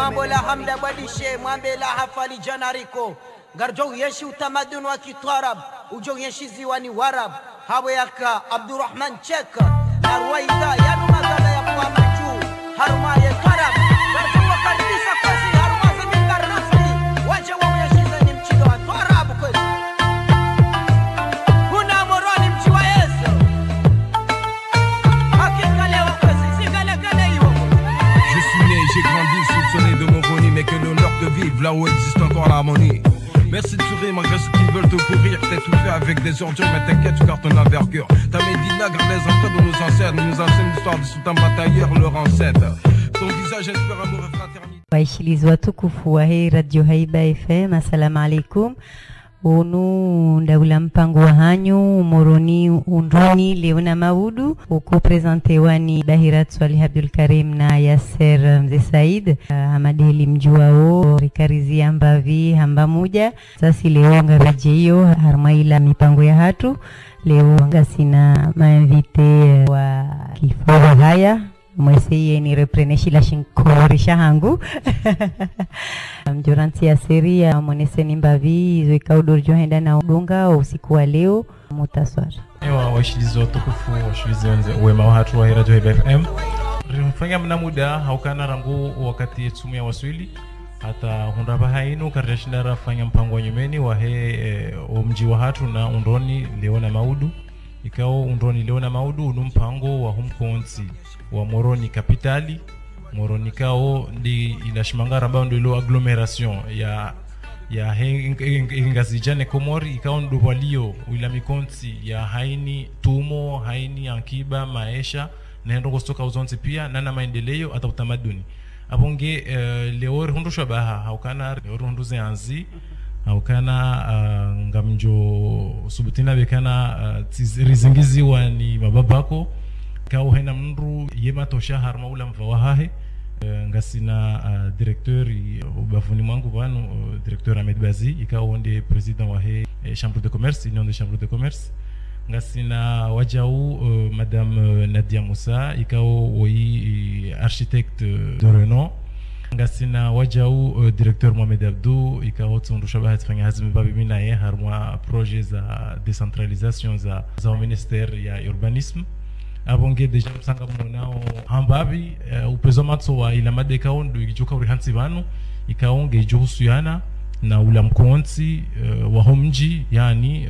mambo la hamda balishe mwambe la hafali janariko garjo yeshi utamaduni wa kitarab ujo yeshi ziwani warab hawe yaka Abdurrahman cheka narwaida yanu magala ya kwa machu haruma ya tarab garjo wakaribisa kosi haruma za ngarnasi waje wa yeshi za ni mchido wa tarab kosi kuna Moroni mchiwa yeso hakika lewa kosi sigala gala yo je suis né j'ai grandi soupçonné de Moroni mais que l'honneur de vivre là où existe encore l'harmonie. Merci de sourire malgré ceux qui veulent te pourrir. T'es tout fait avec des ordures mais t'inquiète tu gardes ton envergure. Ta médina garde les entrailles de nos ancêtres. Nous nous enseignent l'histoire du sultan batailleur leur ancêtre. Ton visage espère amour et fraternité. Waishilizwa tukufu wa hii radio Hayba FM. Assalamu alaikum. Onu ndaula mpango wa hanyu Moroni Undroni Leo naMawudu uko presentewa ni Bahirat Soilih Abdul Karim na Yasser Mze Said amadeli mjuao rikarizi ambavi hamba muja sasi leo ngaraje hiyo harmaila mipango ya hatu leo ngasina mainvite wa kifua haya mweseye ni repreneshi la shinkorisha hangu mjuranti ya seri ya mwonese nimbavi izo ikaudurjo henda na udunga usiku wa leo mutaswara ewa waishilizo tukufu waishilizo uwema wa hatu wa hirajo Hayba FM rimfanya mna muda haukana rangu wakati yetumu ya waswili hata hundabaha inu karjashindara fanya mpango wa nyumeni wa hee omji wa hatu na Undroni Leo naMawudu ikao Undroni Leo naMawudu unumpango wa humkonti wa Moroni kapitali Moroni kao ndi inashimangara ambao ndio ile agglomeration ya Ingazijane Komori ikao ndio walio ila mikonti ya Haini Tumo Haini Ankiba Maisha naenda kustoka uzonzi pia nana maendeleo hata utamaduni abonge leo hundu shabaha haukana rundu zeanzi haukana ngamjo subutina bekana rizingiziwa ni mababako kao hena mnru yema tosha harmaula mfawahahe ngasina directeur ubafuni mwangu banu directeur Ahmed Bazi ikao ndi president wa he chambre de commerce union de chambre de commerce ngasina wajau madame Nadia Moussa ikao woi architecte de renom ngasina wajau directeur Mohamed Abdou ikao tundu shabahat fanya hazmi babi mina ye harma projet za décentralisation za ministère ya urbanisme abonge deja msanga mwanao hambabi upezo matso wa ila madeka ondu ikijoka urihansi vanu ikaonge ijohusiana na ula mkonti wa homji yani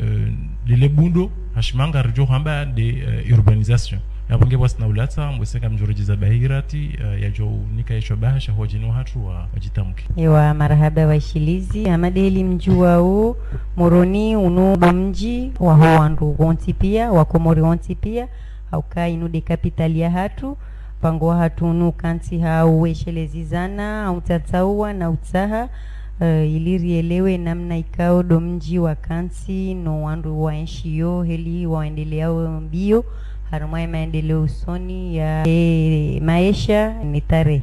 lile bundo hashimanga rijo hamba de urbanisation abonge wasna ulata mweseka mjoroji za bahirati ya jo nika yesho bahasha hojino hatu wa jitamuki ewa marahaba wa shilizi amadeli mjua o Moroni unu mji wa hoandu gonti pia wa komori gonti pia hauka inude kapitali ya hatu pango hatu unu kanti hauweshelezizana hautataua na utaha ili rielewe namna ikao domji wa kanti no wandu wa enshio heli waendeleao mbio harumai maendeleo usoni ya maisha nitare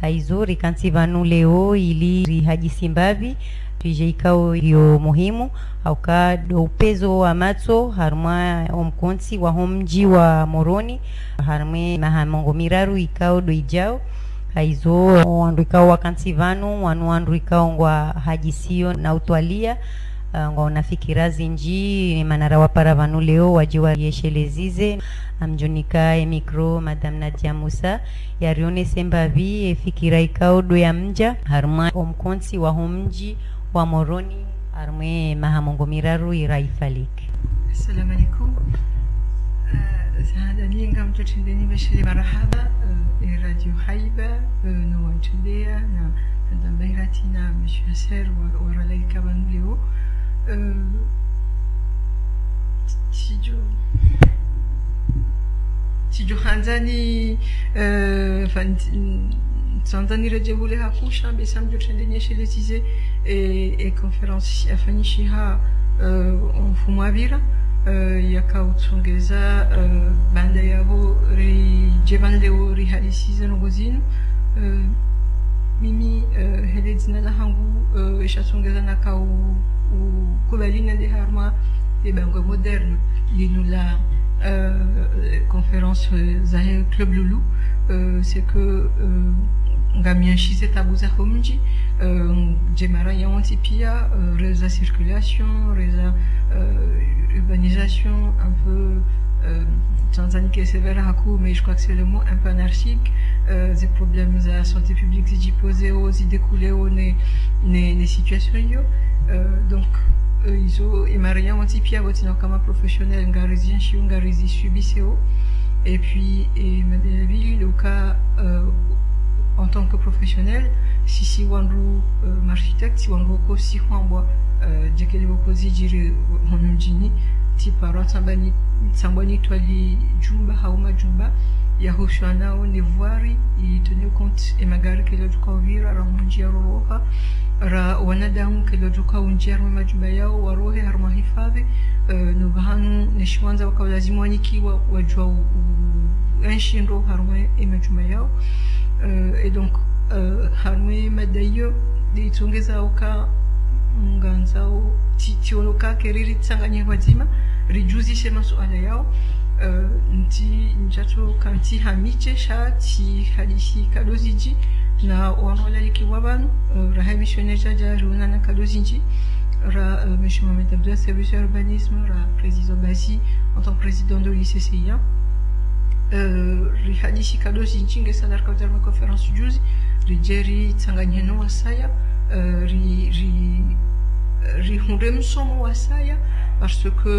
haizuri kanti vanu leo ili rihaji simbavi tuje ikao hiyo muhimu hauka do upezo wa matso harma omkonti wa homji wa Moroni harme mahamongo miraru ikao do ijao haizo wandu ikao wakanti vanu wandu ikao ngwa hajisio na utwalia ngwa unafikira zinji manara wa paravanu leo wajiwa yeshelezize amjonika emikro madam Nadia Moussa yarione sembavi fikira ikao do ya mja harma omkonti wa homji wa Moroni armwe mahamongo miraru iraifalik assalamu alaikum sahada ninga mtutendeni bashiri marhaba radio Hayba no mtendea na ndambairatina mshasher wa ralaika banlio tijo hanzani Santani Rajabule Hakusha, Bessam de Chendenye chez les Isées et conférence à Fanishiha en Fumavira, Yakao Tsongeza, Bandayavo, Jevandeo, Rihalisis en Rosine, Mimi, Heledzina Hangu, Chassongeza Nakao, Kovalina de Harma, et Bango Moderne, Linula, conférence Zahel Club Loulou, c'est que Ngamianchise tabuza homji, jemara yawantipia, reza circulation, reza urbanisation, un peu Tanzanie qui est sévère à coup, mais je crois que c'est le mot un peu anarchique, des problèmes à la santé publique, des posés aux idées coulées aux les situations. Donc, ils ont et Maria ont été pieds à votre comme professionnel, Ngarizien, Chiungarizi, Subiseo, et puis et Madevi, le cas en tant que professionnel, si si Wanru architecte, si Wanru Ko, si Wanwa, Djekeliboko Zidjiri, Monumjini, Tipara, Tambani, Tambani, Toali, Jumba, Hauma, Jumba, Yahushana, on est voiri, il tenait compte, et Magari, Kelodkovira, Ramonjia, Roha, Ra, Wanadaum, Kelodoka, Unjia, Majbaya, Warohe, Harmahifave, Nobahanu, Neshwanza, Wakazimwaniki, Wajwa, Enshinro, Harmay, et Majbaya. Et donc, Harmé, Madayo, des Tungesaoka, Nganzao, Titioloka, Keriri, Tsangani, Wazima, Rijuzi, Semasu, Alayao, Nti, Njato, Kanti, Hamiche, Shati, Halishi, Kaloziji, Na, Oanola, Kiwaban, Rahamishoneja, Runana, Kaloziji, Ra, M. Mohamed Abdou, service urbanisme, Ra, président Bazi, en tant que président de l'ICCIA. Rihadishi Kadozi Njinge Sadar Kavdarma Conférence Juzi, Rijeri Tsanganyeno Wasaya, Rihundem Somo Wasaya, parce que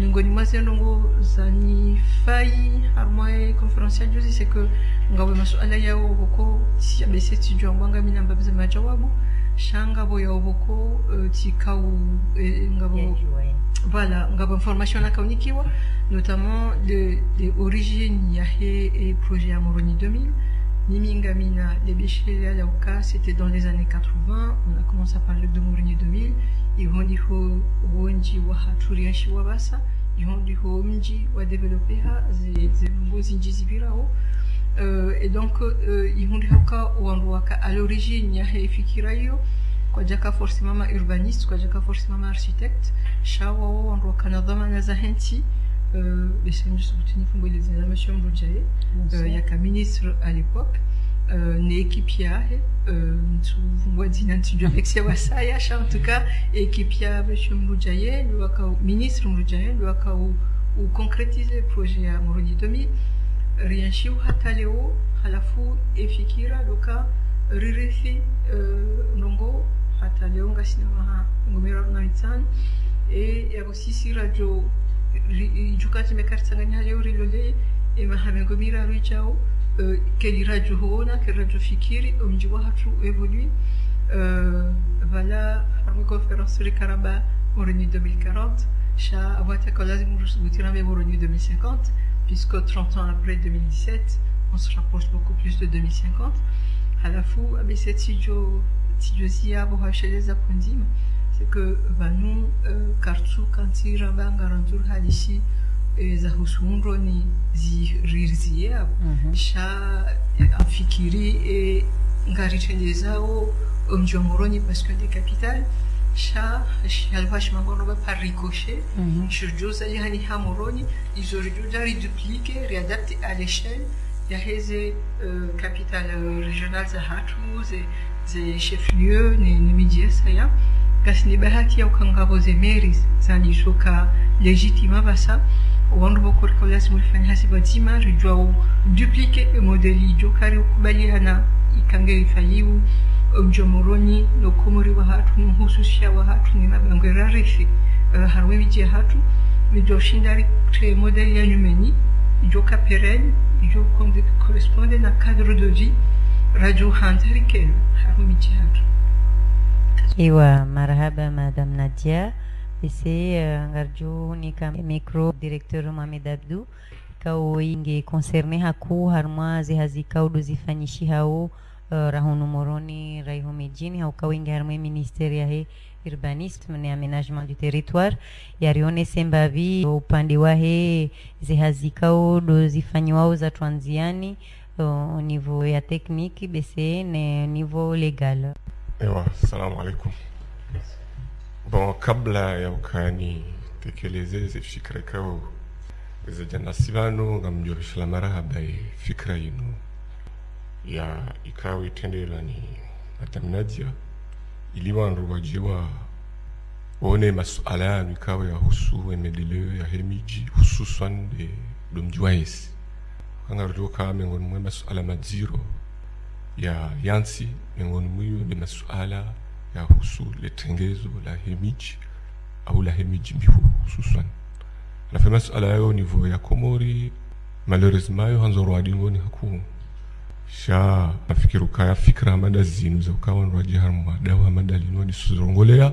Ngonimazia Nongo Zani Fayi, Harmoye Conférence Juzi, c'est que Ngawemasu Alayao Boko, si ABC Tidjo Mbanga Minambabze Majawabu, Shanga Boya Boko, Tikau Ngabo. Voilà, on a une formation à Kaunikiwa, notamment des origines Yahé et projet à Moroni 2000. Nimingamina, les Béchélia, Laoka, c'était dans les années 80. On a commencé à parler de Moroni 2000. Ils ont dit Wonji Wahaturian Chiwabasa, ils ont dit Omji Wadéveloppé, Zembo Zinji Zibirao. Et donc, ils ont dit Wandwaka, à l'origine Yahé et Fikirayo. Kwadjaka forcément urbaniste, kwadjaka forcément architecte, Shawao, on voit Canada, Manazahenti, les seigneurs soutenus, les monsieur Mboudjaye, il y a qu'un ministre à l'époque, Nekipia, en tout cas, Ekipia, monsieur Mboudjaye, le Wakao, ministre Mboudjaye, le Wakao, ou concrétiser le projet à Moroni 2000, Rianchi ou Hataleo, Halafou, Efikira, Loka, Ririfi, Longo, Hataleonga Sinamaha, Ngomera Naitan, et aussi si Radio Jukati Mekartangania Rilole, et Mahamegomira Rijao, Kelly Radio Hona, Kelly Radio Fikiri, Omjiwahatu évolue, voilà, conférence sur Karaba, Moroni 2040, Cha Awatakola Mouros Boutirame Moroni 2050, puisque 30 ans après 2017, on se rapproche beaucoup plus de 2050. À la fois, c'est que nous, Kartu, Kanti, Raban, Garantur, Halishi, Zahusundroni, Zirzia, Cha, Afikiri et Garichelezao, Omjomoroni, parce que des capitales, Cha, Chalvash Mangoroba par ricochet, Churjos Alihani Hamoroni, ils auraient dû dupliquer, réadapter à l'échelle. Il y a des capitales régionales, des chefs-lieux, des médias, ça y est. Parce que bahati au Kangabo des mairies, ça les choque légitimement parce que on ne voit pas que les multinationales se battent mal, ils doivent dupliquer le modèle, ils doivent carrément copier Hana, ils kangeri fayiu, Omjomoroni, no Komori wahatu, no Hususia wahatu, ni mabangera refi, harwe media wahatu, mais doivent changer le modèle yanumeni, ils doivent pérenne. Je correspond à un cadre de vie radio handriken harumidjihad. Iwa marhaba madame Nadia, c'est radio unika micro directeur Mohamed Abdou kao inge concerné haku harma zihazika uduzifanishi hao rahonu Moroni raihu mijini hao kao inge harma ministeria he urbanisme na aménagement du territoire yarione sembavi upande wa he zihazikao dozifanywa za transiani au niveau ya technique bc na niveau légal. Ewa assalamu alaikum. Bon kabla ya ukani tekeleze ze fikra kao ze janasivano ngamjorishla marahaba fikra yinu ya ikawa itendela ni ataminatia iliwa nrubajiwa one masuala yanu ikawa ya husu emedeleo ya hemiji hususan de domjiwaesi kangarudiwa kaa miongoni mwe masuala maziro ya yansi miongoni mwiyo ni masuala ya husu letengezo la hemiji au la hemiji mihu hususan alafu masuala yao nivo ya komori malheureusement yo hanzoro adingoni hakumu sha nafikiru kaya fikra amanda zinu za ukawa nwaji haruma dawa amanda linuwa nisuzurongolea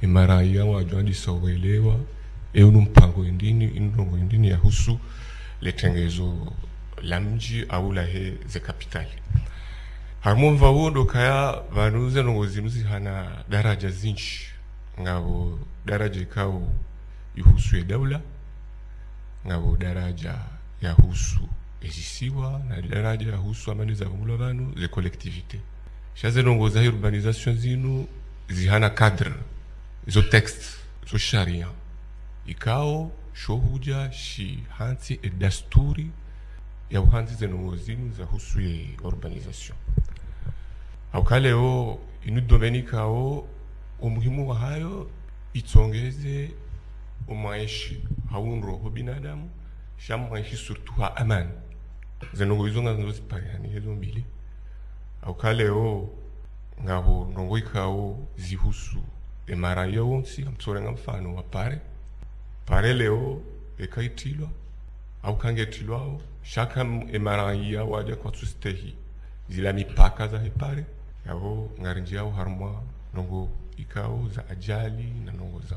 imara iya wajwa nisawelewa eunu mpango indini inrongo indini ya husu letengezo la mji au la he ze kapitali harumu mvawondo kaya vanuze nungo zinuzi hana daraja zinchi ngavo daraja ikawo yuhusu ya daula ngavo daraja ya husu ezisiwa na daraja ya husu amani za vumula vanu ze collectivité shaze nongo za urbanisation zinu zihana cadre zo text zo sharia ikao shohuja shi hanti e dasturi ya uhanti ze nongo zinu za husu ya urbanisation au kaleo inu domenika o umuhimu wa hayo itongeze umaishi haunroho binadamu shamu haishi surtu ha aman zenongo hizo nga ndozi pariani hizo mbili au kale o ngabo nongo ikao zihusu emara ya wonsi amtore nga mfano wa pare pare leo ekaitilwa au kangetilwa o shaka emara ya waja kwa tustehi zila mipaka za hepare yao ngarinji yao harumwa nongo ikao za ajali na nongo za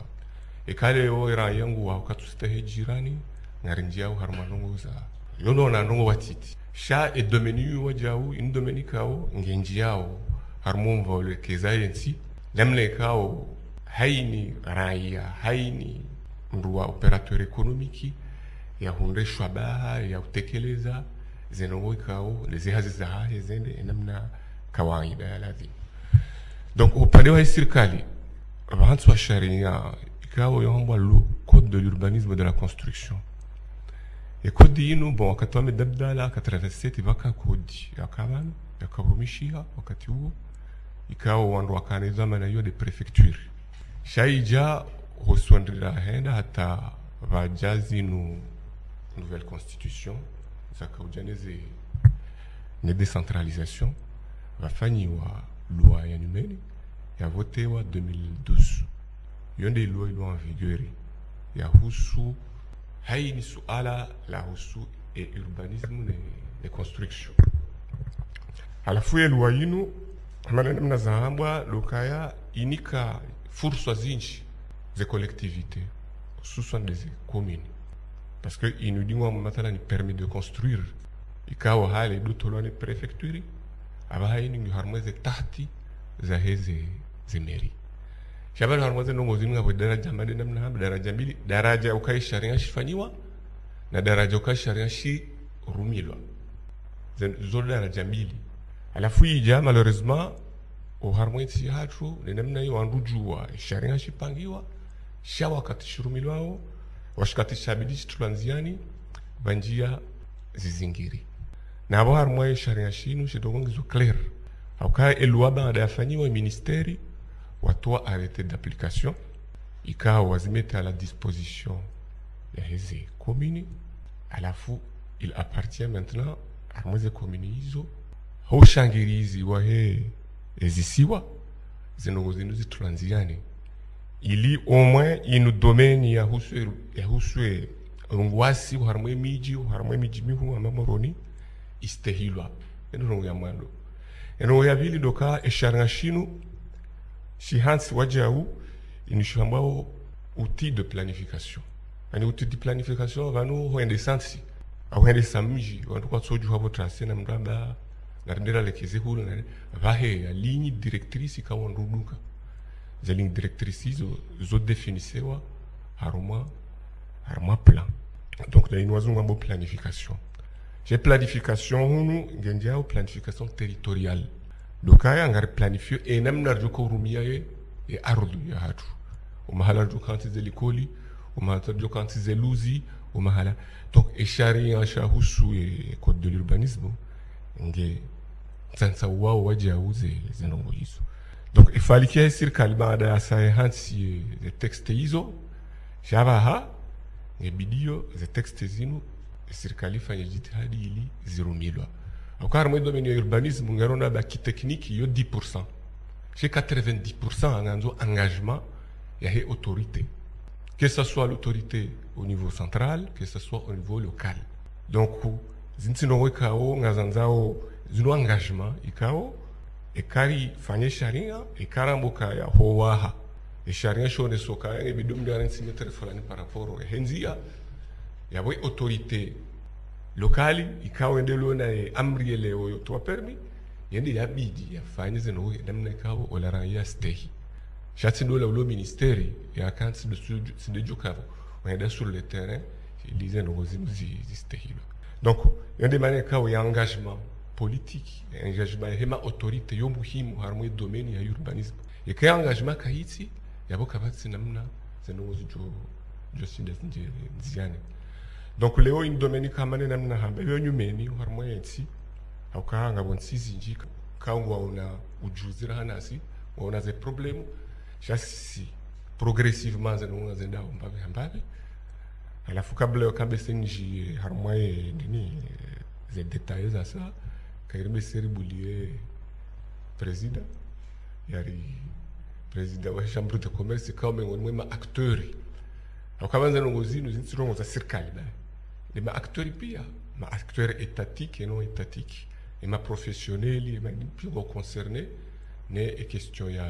ekale o ira yangu wa katustehi jirani ngarinjia au harmanongo za yono na nongo watiti sha e domeniu wajau in domenikao ngenjiao harmon vole kezayensi lemlekao haini raia haini ndwa operateur economique ya hunde shwabaha ya utekeleza zenongo kao lezihazi za hahe zende namna kawaida ya lazima donc upande wa serikali abantu wa sharia ikao yombo le code de l'urbanisme et de la construction يكودي إنه بوا كتوام الدبدة لا كترفسيت بقى كودي يا كمان يا كبرمشيها وكتيو يكاو وان روكاني زمان أيوة دي prefecture شيء جا هو سوندرا هنا حتى واجازينو nouvelle constitution زكاو جانزي نديسنتراليزاسيون وفاني وا لوا ينمني يا voté وا 2012 يندي لوا يلوا en vigueur يا هوسو هاي سؤال لهوسو الأوربانيزم للكونستركشن. على فوي الواينو عملنا من زهامبا لوكايا إنيكا فرصة زينش ذي collectivités خصوصا ذي communes. parce que ils nous disent maintenant ils permettent de construire. يكاو هالي دوتولو les préfectures. أبا هاي نيجي هرمزة تحتي زهزة زمري. شباب هرمزة نوزينها بدرجة ما دينا منها بدرجة ميلي درجة أوكاي شريعة شفنيوا ندرجة أوكاي شريعة شي روميلوا زين زول درجة ميلي على فوي جا malheureusement وهرمزة هاترو لنمنا يوان رجوا الشريعة شي بانجيوا شوا كاتش روميلواو وش كاتش شابيديش تلانزياني بانجيا زيزينجيري نابو هرمزة شريعة شي نو شدوغن زو كلير أوكاي الوابا دافنيوا المينيستيري watoa arrêté d'application ikawa zimeta à la disposition des communes à la fois il appartient maintenant à moze communes hizo ho shangirizi wahe ezisiwa zinongo zinuzi transiani ili au moins inu domaine ya huswe ngwasi harmwe miji mihu ama Moroni istehilwa eno ya mwando eno ya vili doka esharangashinu si Hans Wadjaou, il nous a un outil de planification. Un outil de planification va nous rendre sens. Avoir des samedi, on doit se jouer pour tracer notre bas, garder les caisses où on va la ligne directrice qui a un rôle. La ligne directrice, ils ont défini ça, harma plan. Donc nous avons un beau planification. J'ai planification, nous, gendia ou planification territoriale. Dokaya ngari planifio enamna rjoko rumiaye e ardhi ya hatu umahala jokanti ze likoli umahala jokanti ze luzi umahala donc e sharia shahusu e code de l'urbanisme nge Sasa wao waje auze zinongo hizo. Donc ifalikia serikali baada ya sayansi za texte hizo shabaha ngebidio za texte zinu serikali fanya jitihadi ili zirumilwa. Akar moyo domaine urbanisme ngarona ba ki technique yo 10%. Chez 90% nganzo engagement ya he autorité. Que ce soit l'autorité au niveau central, que ce soit au niveau local. Donc zinsinongo kao ngazanzao zino engagement ikao ekari fanye sharinga ekaramboka ya howaha esharinga shone soka ya bidum de 40 mètres fulani par rapport au henzia ya boy autorité locale ikao ndelo na amri leo yotoa permis yende ya bidi ya fanye zino ndamna kao olaran ya stehi chatino la lo ministeri ya kansi de jukavo on est sur le terrain ils disaient nos zimuzi stehi. Donc il y a des manières où il y a un engagement politique, un engagement et ma autorité yo muhimu harmo domaine ya urbanisme. Et qu'il y a un engagement kahiti, yabo kabati namna zenozi jo sindes ndiane. Donc leo in domaine kama ne namna hamba yo nyumeni harmo yeti akanga bonsi zinji kangwa una ujuzira hanasi ona ze problème chassi progressivement zenozi zenda mbabe mbabe. À la fois que le cabinet harmonie des détails à ça, car il me sert boulier président, il y a président de la chambre de commerce comme un acteur. Alors quand nous allons aussi nous instruire nos circales, les acteurs pia, les acteurs étatiques et non étatiques, les professionnels, les plus concernés, les questions ya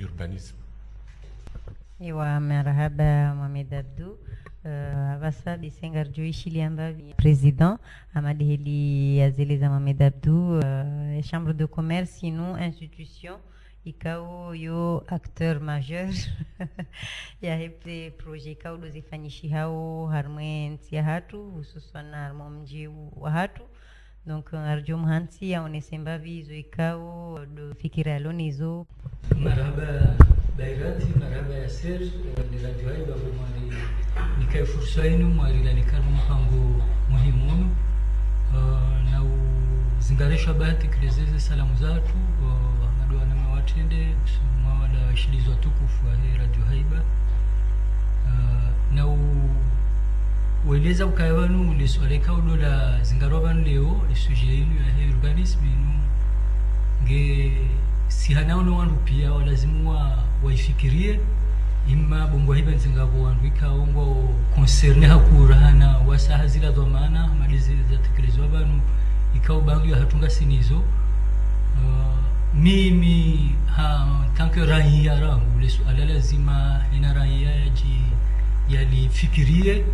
urbanisme. Iwa marhaba Mohamed Abdou avasa bisengarjui chiliamba président amadheli azeleza Mohamed Abdou chambre de commerce sinon institution ikao yo acteur majeur ya hepte projet kao lozifanishi hao harmenti ya hatu hususana harmomji wa hatu. Donc arjum hansi ya onesemba vizo ikao do fikira lonizo. Marhaba Bahirat, marhaba Yasser, ni Radio Hayba FM nikae fursa yenu mwalilanikana mpango muhimu na uzingarisha bahati kilezeze salamu zatu wangadoa na mawatende mawala washilizwa tukufu wa Radio Hayba na ueleza ukayawanu liswaleka ulola zingarobanu leo lisuje inu ya urbanisme inu nge sihana ulo wandu pia walazimuwa waifikirie imma bongo hiba nzingabo wandu ikaongo concerne hakurahana wasaha zila dhamana malizi za tekelezwa banu ikao bangu ya hatunga sinizo mimi tanke rahia rangu liswala lazima ina rahia yaji yalifikirie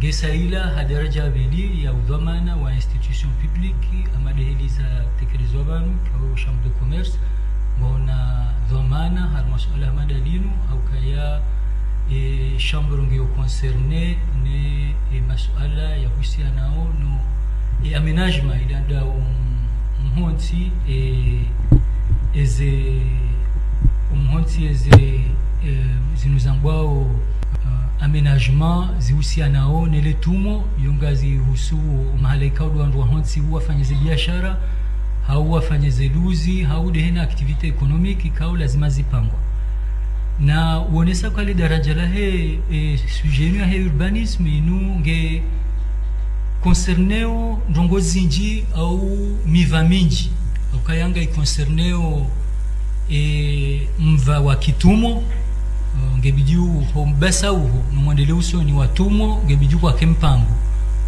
Gesaila hadaraja bili ya udhamana wa institution publique amadehiliza tekelezwa banu kwa chambre de commerce bona dhamana har masuala madalinu au kaya chambre ngio concerné ne masuala ya husiana no aménagement ila ndao mhonti eze mhonti eze zinuzambao aménagement ziusianao neletumo yongazi husu mahalaika wandu wahonsi wafanyeze biashara hau wafanyeze luzi hau dehena activité économique kao lazima zipangwa na uonesa kwa ile daraja la sujet ya urbanisme inu nge concerneo ndongozinji au mivaminji ukayanga ikoncerneo mva wa kitumo ngebiju hombesa uho numwendeleo usoni watumo ngebiju kwa kempango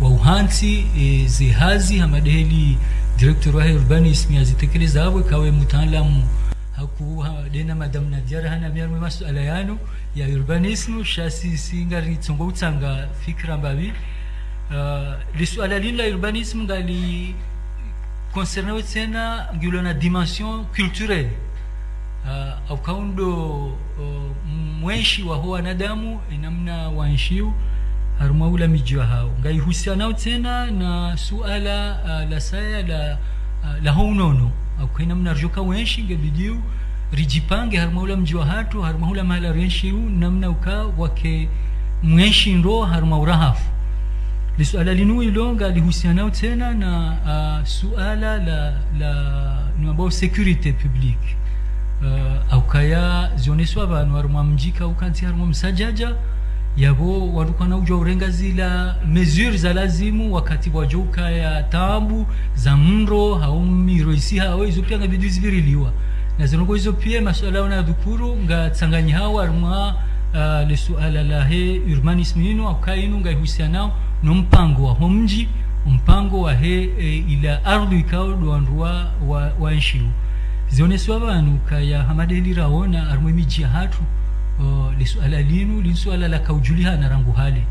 wa uhansi zihazi hamadeli director wa urbanism yazitekeleza hapo kawe mtaalamu hakuwa dena madam Nadia hana miarwe masuala yano ya urbanism shasi singari tsongo utsanga fikra mbabi liswala lila urbanism ngali concernant tena ngilona dimension culturelle akaundo mwenshi wa huwa nadamu namna wanshiu harumaula mijwa hao ngaihusiana tena na suala la saya la honono akina mnarjoka wenshi ngebidiu rijipange harumaula mjwa hatu harumaula mahala renshiu namna uka wake mwenshi ndo harumaura hafu Suala linuilonga lihusiana tena na suala la security publique aukaya zioneswa vanhu vari mwamjika ukanzi ari mumsajaja yavo warukana uja urengazi la mesures za lazimu wakati wajoka ya taabu za mro haumiro isi hawezi pia ngabiduzi viriliwa na zinoko hizo pia masuala unadhukuru nga tsanganyi hawa arumwa le suala la he urbanism yinu aukainu nga ihusiana mpango wa mji mpango wa he ila ardhi kaodu andwa wa nshiu zioneswa vanhu kaya hamadeli raona arumemiji hatu lisuala linu lisuala la kaujuliha na rangu hali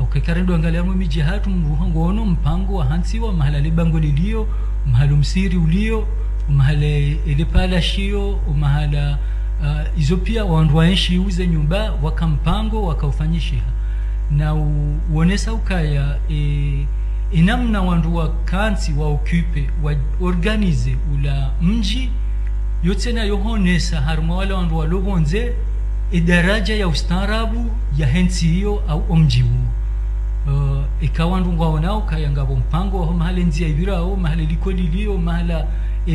ukakarendo angalia miji hatu mruhangono mpango wa hansi wa mahala libango lilio mahala msiri ulio mahala ilepala shio mahala izopia waandwaenshi uze nyumba waka mpango wakaufanyishiha na uonesa ukaya inamna wanduwa kansi wa ocupe wa organize ula mji yote na yohonesa haruma wala wanduwa logonze idaraja ya ustaarabu ya hensi hiyo au mji huu ikawa ndunga wanao kaya ngabo mpango wa mahali nzia ibirao mahali likolilio mahala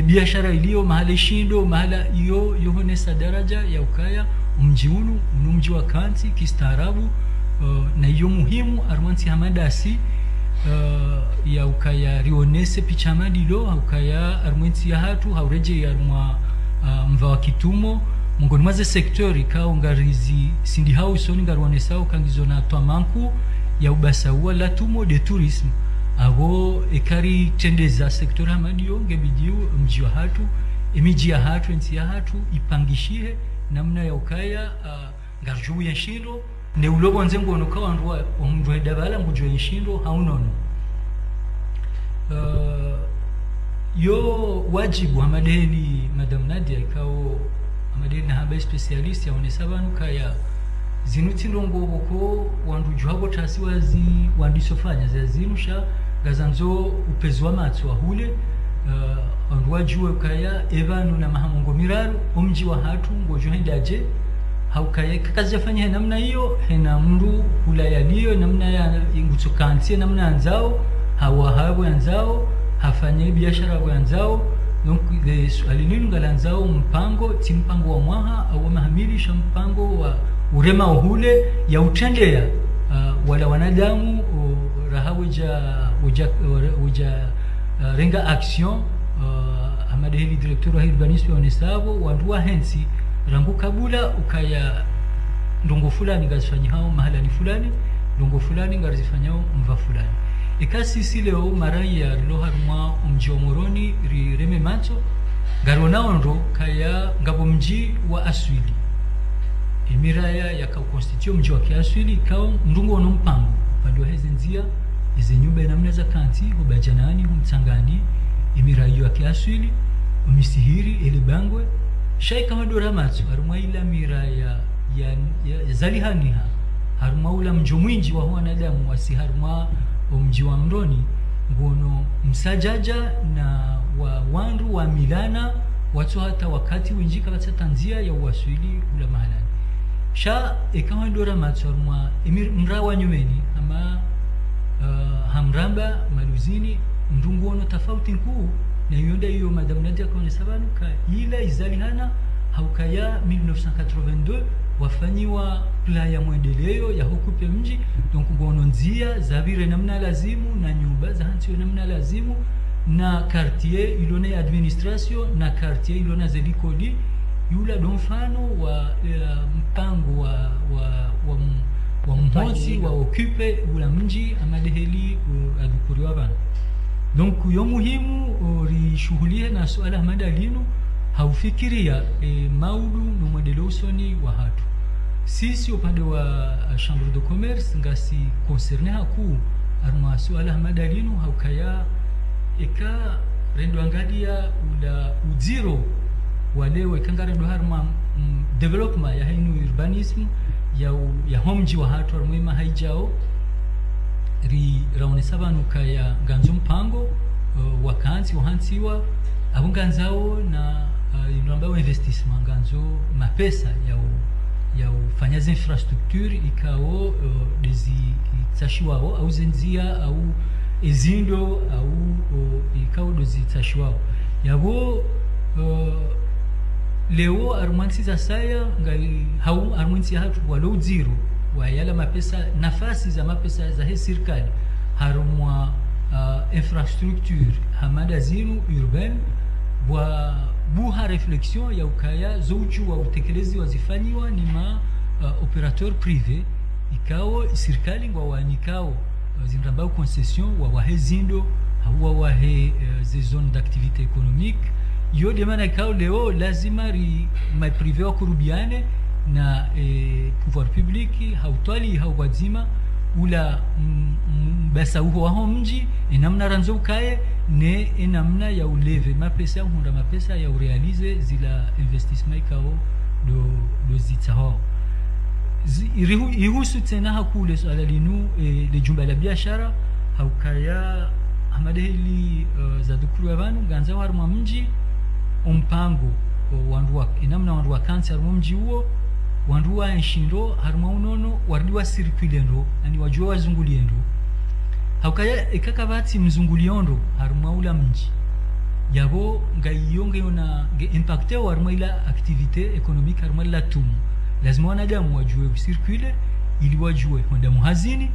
biashara ilio mahali shindo mahala iyo yohonesa daraja ya ukaya mji huu mji wa kanti kistaarabu na iyo muhimu armanti hamadasi ya ukaya rionese pichamadilo ukaya armanti ya hatu haureje ya mvawa kitumo mungoni mwaze sektori kao ngarizi sindi hao usoni ngaruanesao kangizona tuamanku ya ubasawa latumo de tourism ago ekari tendeza sektori hamadio ngebidiu mjiwa hatu emijia hatu entia hatu ipangishihe namna ya ukaya ngarjubu ya shindo ne ulogo nzengu wanukawa wanduwa mduhedavala mgujuwe ya shindo haunono yo wajibu hamadeni madam Nadia kao madina haba specialist ya onesabanu kaya zinutirongo boko wandujuha botasi wazi wandisofanya zazinusha gazanzo upezwa matso ahule andwajuwe kaya evanu na mahamungo miraru omji wa hatu ngojohendaje haukaye kakazafanya namna hiyo hena mndu kulayaliyo namna ya ngutokantie namna anzao hawahabu anzao hafanye biashara anzao donc alininu galanzao mpango timpango wa mwaha au mahamilisha mpango wa urema uhule ya utendea wala wanadamu raha uja renga action amadeli directeur wa urbanisme onesavo wandua hensi rangu kabula ukaya ndongo fulani ngazifanyao mahalani fulani ndongo fulani ngazifanyao mva fulani ikasi sileo maraya loharuma mji wa Moroni rireme macho garonaondo kaya ngabo mji wa aswili emiraya yakakonstitute mji wa kiaswili kao mdungo ono mpango pando hezenzia izenyumba namna za kanti hubajanani humtsangani emirayo ya kiaswili umisihiri elibangwe shaika madora macho haruma ila miraya ya zalihaniha haruma ula mjomwinji wa wanadamu wasiharuma mji wa Undroni ngono msajaja na wandu wa milana watu hata wakati winjika katika tanzia ya uaswili ula mahalani sha ikawa dora matormwa emir mrawa nyumeni ama hamramba maluzini ndungono tofauti kuu na yonda hiyo madam Nadia kwa sababu ka ila izalihana haukaya 1982 wafanyiwa plan ya mwendeleo ya hukupe mji donc ngono nzia za vire namna lazimu na nyumba za hantio namna lazimu na quartier ilone administration na quartier ilona zelikoli yula domfano wa mpango wa mmozi wa occupe ula mji amadeheli adukuriwa bana donc yo muhimu rishughulie na swala madalino haufikiria maudu na mwendelo usoni wa hatu sisi upande wa chambre de commerce ngasi concerne haku arma swala madalino haukaya eka rendo angalia ula ujiro walewe kangarendo harma development ya hinu urbanism ya homji wa hatu armuima haijao ri raonesabanu kaya ganzo mpango wakanzi wahansiwa abunganzao na inamba investissement ganzo mapesa ya ya ufanya infrastructure ikao lezi tashiwao au zenzia au ezindo au ikao lezi tashiwao yabo leo armansi za saya ngali hau armansi hatu walo zero wa yala mapesa nafasi za mapesa za serikali harumwa infrastructure hamada zinu urban wa buha reflexion ya ukaya zouchu wa utekelezi wazifanyiwa ni ma operateur privé ikao serikali wa wanikao zindambao concession wa wahezindo wa wahe ze zone d'activité économique yo demana kao leo lazima ri ma privé wakurubiane na pouvoir public hautali hawadzima ula basa uho waho mji enamna ranzo ukaye ne enamna ya uleve mapesa uhunda mapesa ya urealize zila investisment kao do zita hao ihusu tena hakule suala linu lejumba la biashara haukaya hamadehili za dukuru evanu ganza waruma mji ompango wanduwa enamna wanduwa kansi haruma mji uo wanduwa enshiro haruma unono warduwa sirkulendo yani wajua wazunguliendo haukaya ekakavati mzunguliondo haruma ula mji yabo nga iyonge yona impacteo haruma ila activite ekonomika haruma ila tumu lazima wanadamu wajue usirkule ili wajue wanda muhazini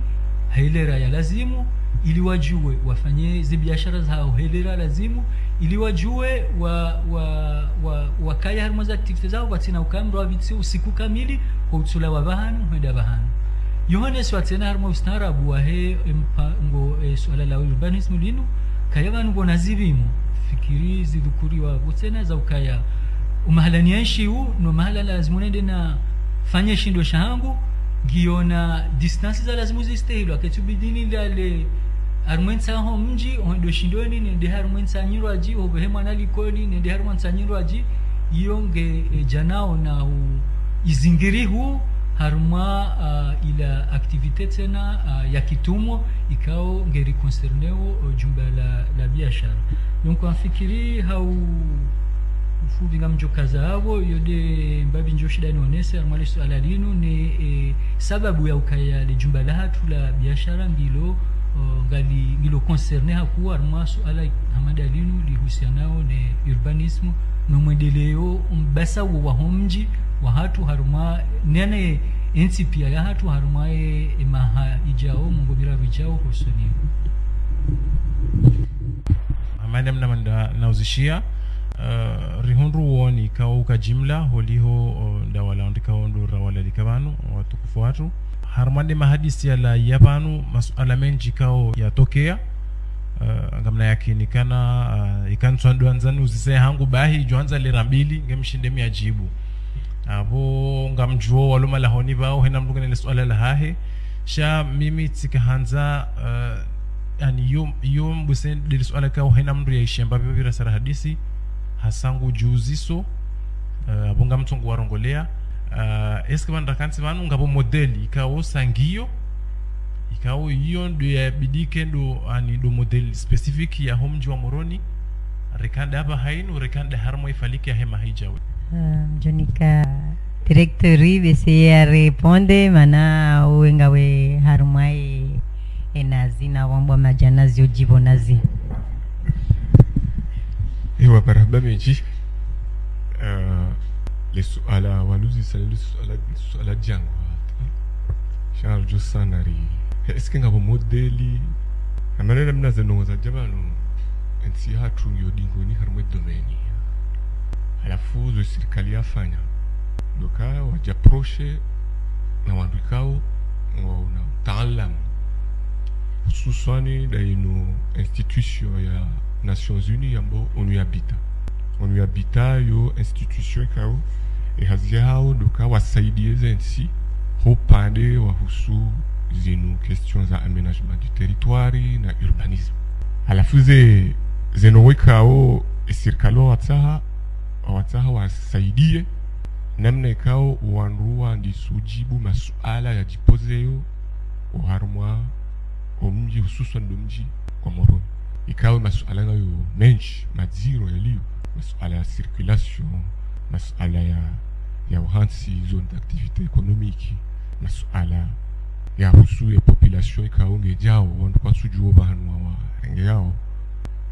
hailera ya lazimu ili wajue wafanye ze biashara zao helera lazimu ili wajue wakaya haruma za activity zao watina ukamro wabitse usiku kamili kwa utsula wa bahanu mwenda bahanu Yohanes watena haruma ustarabu wa he mpango suala la urbanismu linu kaya wanu gona zibimu fikiri zidukuri wa utena za ukaya umahalanianshi huu no mahala lazimunende na fanye shindo shahangu giona distance za lazimu zistehilo aketubidini lale Arumwenza mji, ondo shindoni, nende harumwenza nyiruaji, obehema nalikoli, nende harumwenza nyiruaji, iyonge janao na izingiri huu, haruma ila aktivite tena ya kitumo, ikao ngeri koncerneo jumba la biashara. Yonko anfikiri hau ufuvinga mjokaza havo, yode mbabi njoshida inonese, arumalisu alalinu, ne sababu ya ukaya le jumba la hatu la biashara ngilo, ngilo concerne hakuwa armasu ala hamadalinu lihusianao ne urbanismu no mwendeleo mbasa wa homji wa hatu haruma nene ntipia ya hatu haruma maha ijao mungobira vijao husuni amadam na manda nauzishia rihundru woni kawuka jimla holiho ndawala ndika ondu rawala likabanu watukufu watu harmande mahadisi ala yabanu masala mengi kao yatokea ngamna yakinikana ikantswandu anzani uzise hangu bahi joanza lirambili ngemshinde miajibu abo ngamjuo waloma lahoni bao hena mdungene le swala la hahe sha mimi tikahanza yani yom busen le swala kao hena mdu yaishemba bibira sara hadisi hasangu juziso abo ngamtungu warongolea eske bandakansi banu ngabo modeli ikawo sangio ikawo hiyo ndio ya bidike ndo ani do model specific ya homji wa Moroni rekanda hapa hainu rekanda harmo ifalike ya hema hijawe jonika directori bese ya reponde mana uengawe harmai enazi na wambwa majanazi ojibonazi ewa baraba meji les ala waluzi salelu ala jangu Charles Josanari eske ngabo modeli amarela mnaze nonza jabanu nti hatu yodingoni harmwe domeni alafu zo serikali yafanya doka wajaproche na wandikao ngona taalamu hususani daino institution ya Nations Unies ambapo onu habita yo institution kao ehazihao doka wasaidie zensi hopande wahusu zinu questions za aménagement du territoire na urbanisme alafu ze zenowekao serikalo wataha wasaidie namne kao wanruwa ndi sujibu masuala ya jipozeo oharumwa omji hususu ndomji kwa Moroni ikao masuala yo mench maziro yaliyo masuala ya circulation masuala ya ya uhansi zone d'activité économique na suala ya husu ya population ikaonge jao wandu kwa suju obahanwa ngeyao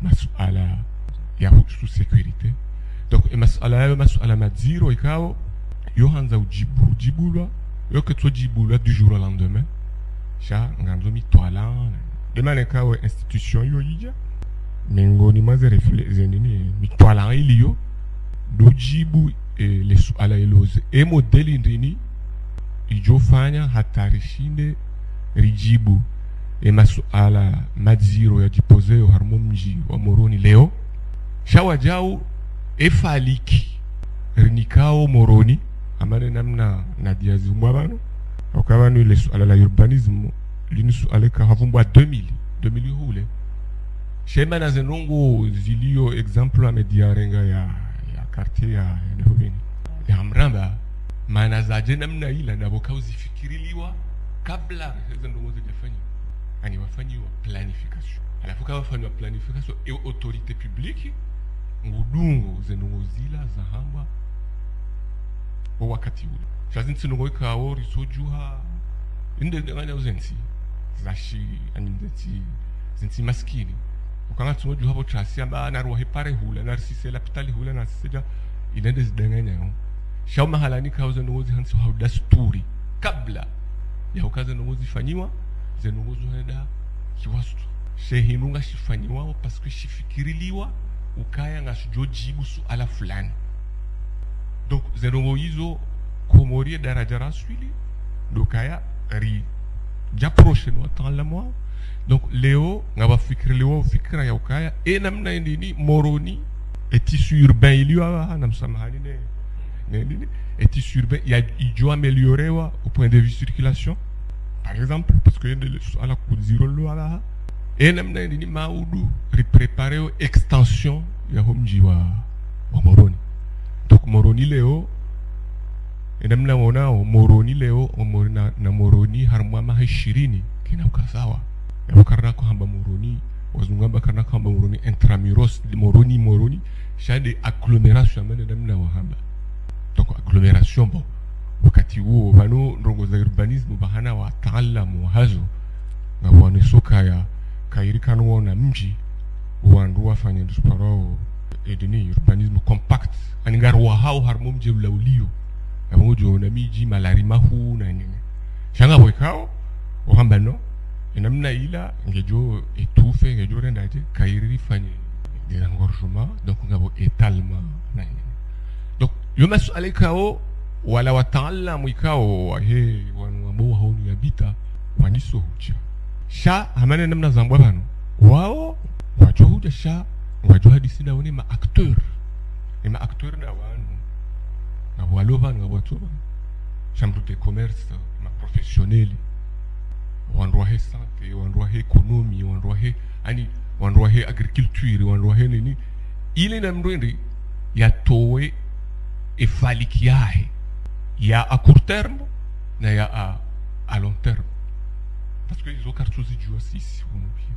na suala ya husu sécurité donc masala madziro ikao yohanza ujibulwa yoke tojibulwa du jour au lendemain cha nganzo mitwala demane kawe institution yoyija mengoni maze reflexe nini mitwala iliyo dojibu le suala iloze e modeli ndini ijofanya hatarishinde rijibu e masuala madziro ya jipozeo harmonji wa Moroni leo shawajao efaliki rinikao Moroni amane namna Nadia Zumwabano okavanu ile suala la urbanisme lini suala ka havumbwa 2000 hule shema na zenungu zilio example ya media renga ya quartier ya Ndovini ya mramba maana zaje namna ile na boka uzifikiriliwa kabla hizo ndongo zifanywe ani wafanyiwa planification alafu kama wafanywa planification e autorité publique ngudungo zenungu zila za hamba o wakati ule chazi nsinungo ikawo risojuha inde ngana uzensi zashi anindeti zinti maskini ukanga tunoju hapo trasi amba na ruhe pare hula na risise la pitali hula na sija ilende zidanganya yo shauma halani kauza ndozi hanso hauda story kabla ya ukaza ndozi fanyiwa zenunguzo heda kiwastu shehinunga shifanyiwa parce que shifikiriliwa ukaya ngasjojibu suala fulani donc zenungo hizo komorie daraja rasuli dokaya ri j'approche no atala moi donc Léo ngaba fikri Léo fikra ya ukaya e namna ndini Moroni et tissu urbain iliwa namsamahani ne ndini et tissu urbain ya ijo ameliorewa au point de vue circulation par exemple parce que yende ala kudziro loala e namna ndini maudu riprepareo extension ya homji wa Moroni donc Moroni Léo namna wanao Moroni Leo na Moroni harmama hashirini kina ukasawa yakarna ko hamba Moroni wazungamba karna ko hamba Moroni intramuros Moroni shade agglomération amene namna wahamba donc agglomération bon wakati huo bano ndongo za urbanism bahana wa taalamu hazo na wani soka ya kairikano na mji wandu wafanye disparo edini urbanism compact aningarwa hao harmomje ulawlio amojo na miji malarima hu na nene shanga bwekao ohamba no namna ila ngejo etufe ngejo rendate kairi fanye dela ngorjuma donc ngabo etalma na nene donc yuma sualikao wala wataalamu ikao he wanabo hauni yabita waniso hucha sha amane namna zambwa bano wao wacho huja sha wacho hadisi na wone ma acteur na wano na walova na watoba chambre de commerce ma professionnel wanrohe santé wanrohe économie wanrohe ani wanrohe agriculture wanrohe nini ile na mrindi ya towe e falikiahe ya a court terme na ya a long terme parce que ils ont cartouzi du aussi on oublie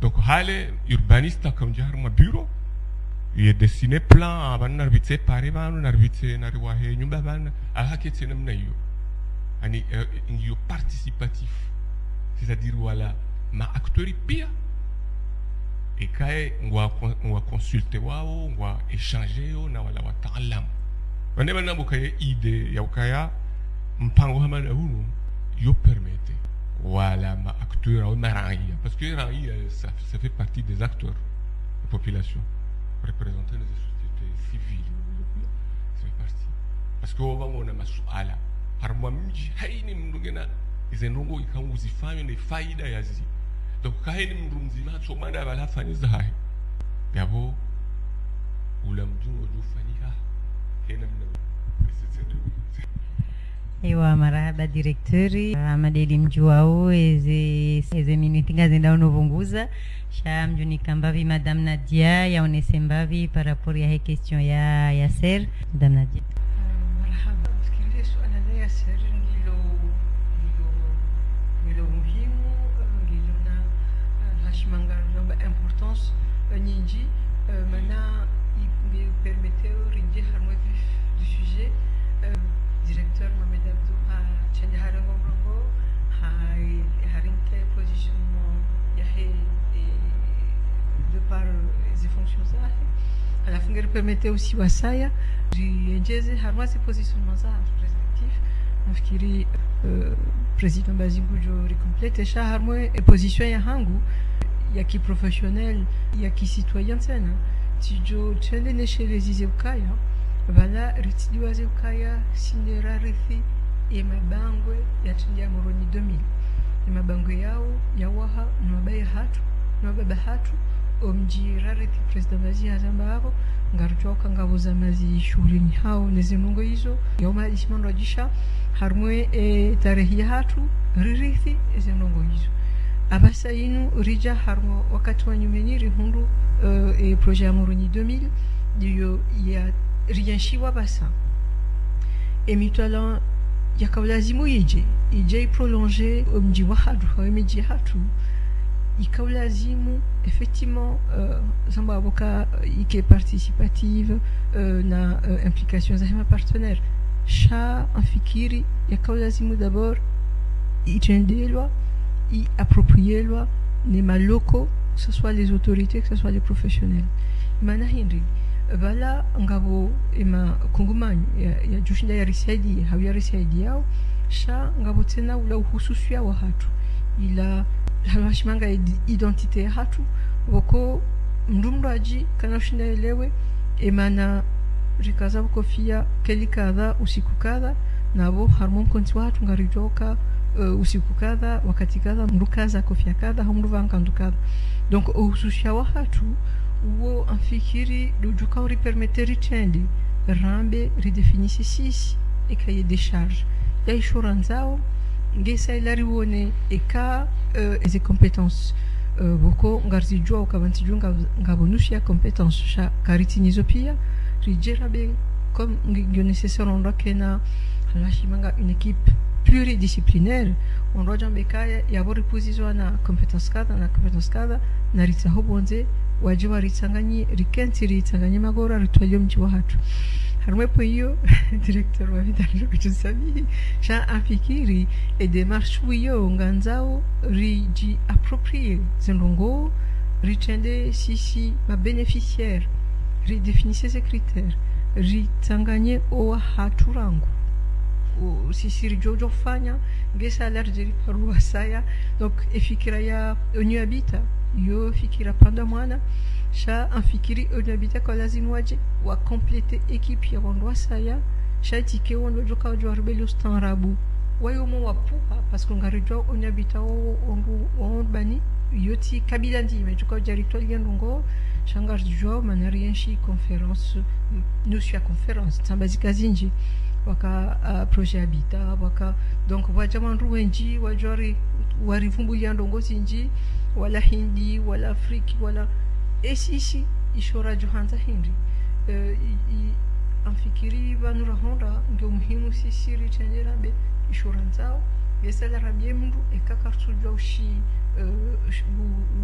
donc hale urbaniste comme dire mon bureau il dessine plan ban narbitse pare ban narbitse narwahe nyumba ban ahaketse namna hiyo ani ndio participatif c'est-à-dire voilà ma acteur pia et kae ngwa consulter wao ngwa échanger na wala wataalamu wande ban nabukaye idée ya ukaya mpango hama na huno yo permette wala ma acteur au maraia parce que raia ça fait partie des acteurs de population représenter les sociétés civiles c'est parti parce que on a masuala harma mji haini mndungena izenongo ikamuzifanya na faida yazi donc kaini mndumzima somanda bala faniza hai yabo ulamju ojufanyika hena mna Ewa marahaba direktori amadeli mjuao eze minutinga zendao novunguza sha mjuni kambavi madame Nadia ya onesembavi parapori ya he question ya Yasser madame Nadia marahaba msikilize suala la Yasser nilo muhimu nilo na hashimangalo importance nyinji mana permeteo rindi harmonie du sujet permettez wasaya jijeze harwazi positionnement za representatif nafikiri president Bazi gujo recomplete shaharmwe position ya hangu ya ki professionnel ya ki citoyen sana tijo chende nesherezize ukaya bala ritidiwaze ukaya sindera rithi emabangwe yatundia Moroni 2000 emabangwe yao yawaha nwabaye hatu nwababe hatu omjira rithi president Bazi azamba abo ngaruchoka ngabuza mazi shurini hao nezimungo hizo yauma isimando jisha harmwe tarehi hatu ririthi ezemungo hizo abasa inu rija harmo wakati wa nyumenyi rihundu projet ya Moroni 2000 diyo ya riyanshiwa basa emitwala yakawlazimu ije prolongé omji wahadu hawemeji hatu ikawlazimu effectivement zamba avoka ike participative na implication za hema partenaire sha anfikiri yakawlazimu d'abord itendelwa y approprier loi les malocaux, que ce soit les autorités, que ce soit les professionnels. Mana Henry, voilà ngabo ema konguman ya jushinda ya risaidi, hawia risaidi yao, sha ngabo tena ula uhususu ya wahatu. Ila halwashimanga identité ya hatu, wako mrumraji kana ushinda elewe, emana rikaza wukofia keli kadha, usiku kadha, na wo harmon konti wahatu ngarijoka, usiku kadha wakati kadha mrukaza kofia kadha humruvanga ndukadha donc uhususha wahatu uwo anfikiri dujuka uri permeteri tende rambe redefinisi sisi ekaye décharge ya ishoranzao ngesa ilari wone eka eze compétences boko ngarzijua ukavantijunga ngabonushia compétences sha karitinizo pia rijerabe comme ngyo nécessaire on rakena halashimanga une équipe pluridisciplinaire, on doit jambekaya yabori position na compétence kadha na ritsahobonze wajiwa ritsanganye rikenzi ritsanganye magora ritwalyo mjiwa hatu harumwepo hiyo directeur wa vidanjo kuchusabi sha afikiri démarche wiyo nganzao riji approprier zenrongo ritende sisi ma bénéficiaire ridefinisse ces critères ritsanganye owa haturangu sisiri jojo fanya ngesa largeri paruwa saya donc efikira ya onyu habita yo fikira panda mwana sha anfikiri onyu habita kwa lazim waje wa complete equipe ya wandwa saya sha tike wandwa joka wajwa rebelio stanrabu wayomo wapuha paske ngarijwa onyu habita wandbani yoti kabilandi mejuka wajarito liandungo shangarjwa manarienshi conference nusia conference tambazi kazinji waka projet habitat waka donc wajamanru nji wajori warivumbu yandongo sinji wala hindi wala afriki wala esisi ishora juhanza hindi anfikiri banura honda ndio muhimu sisi ritanyera be ishora nzao yesala rabye mndu ekakartujwa ushi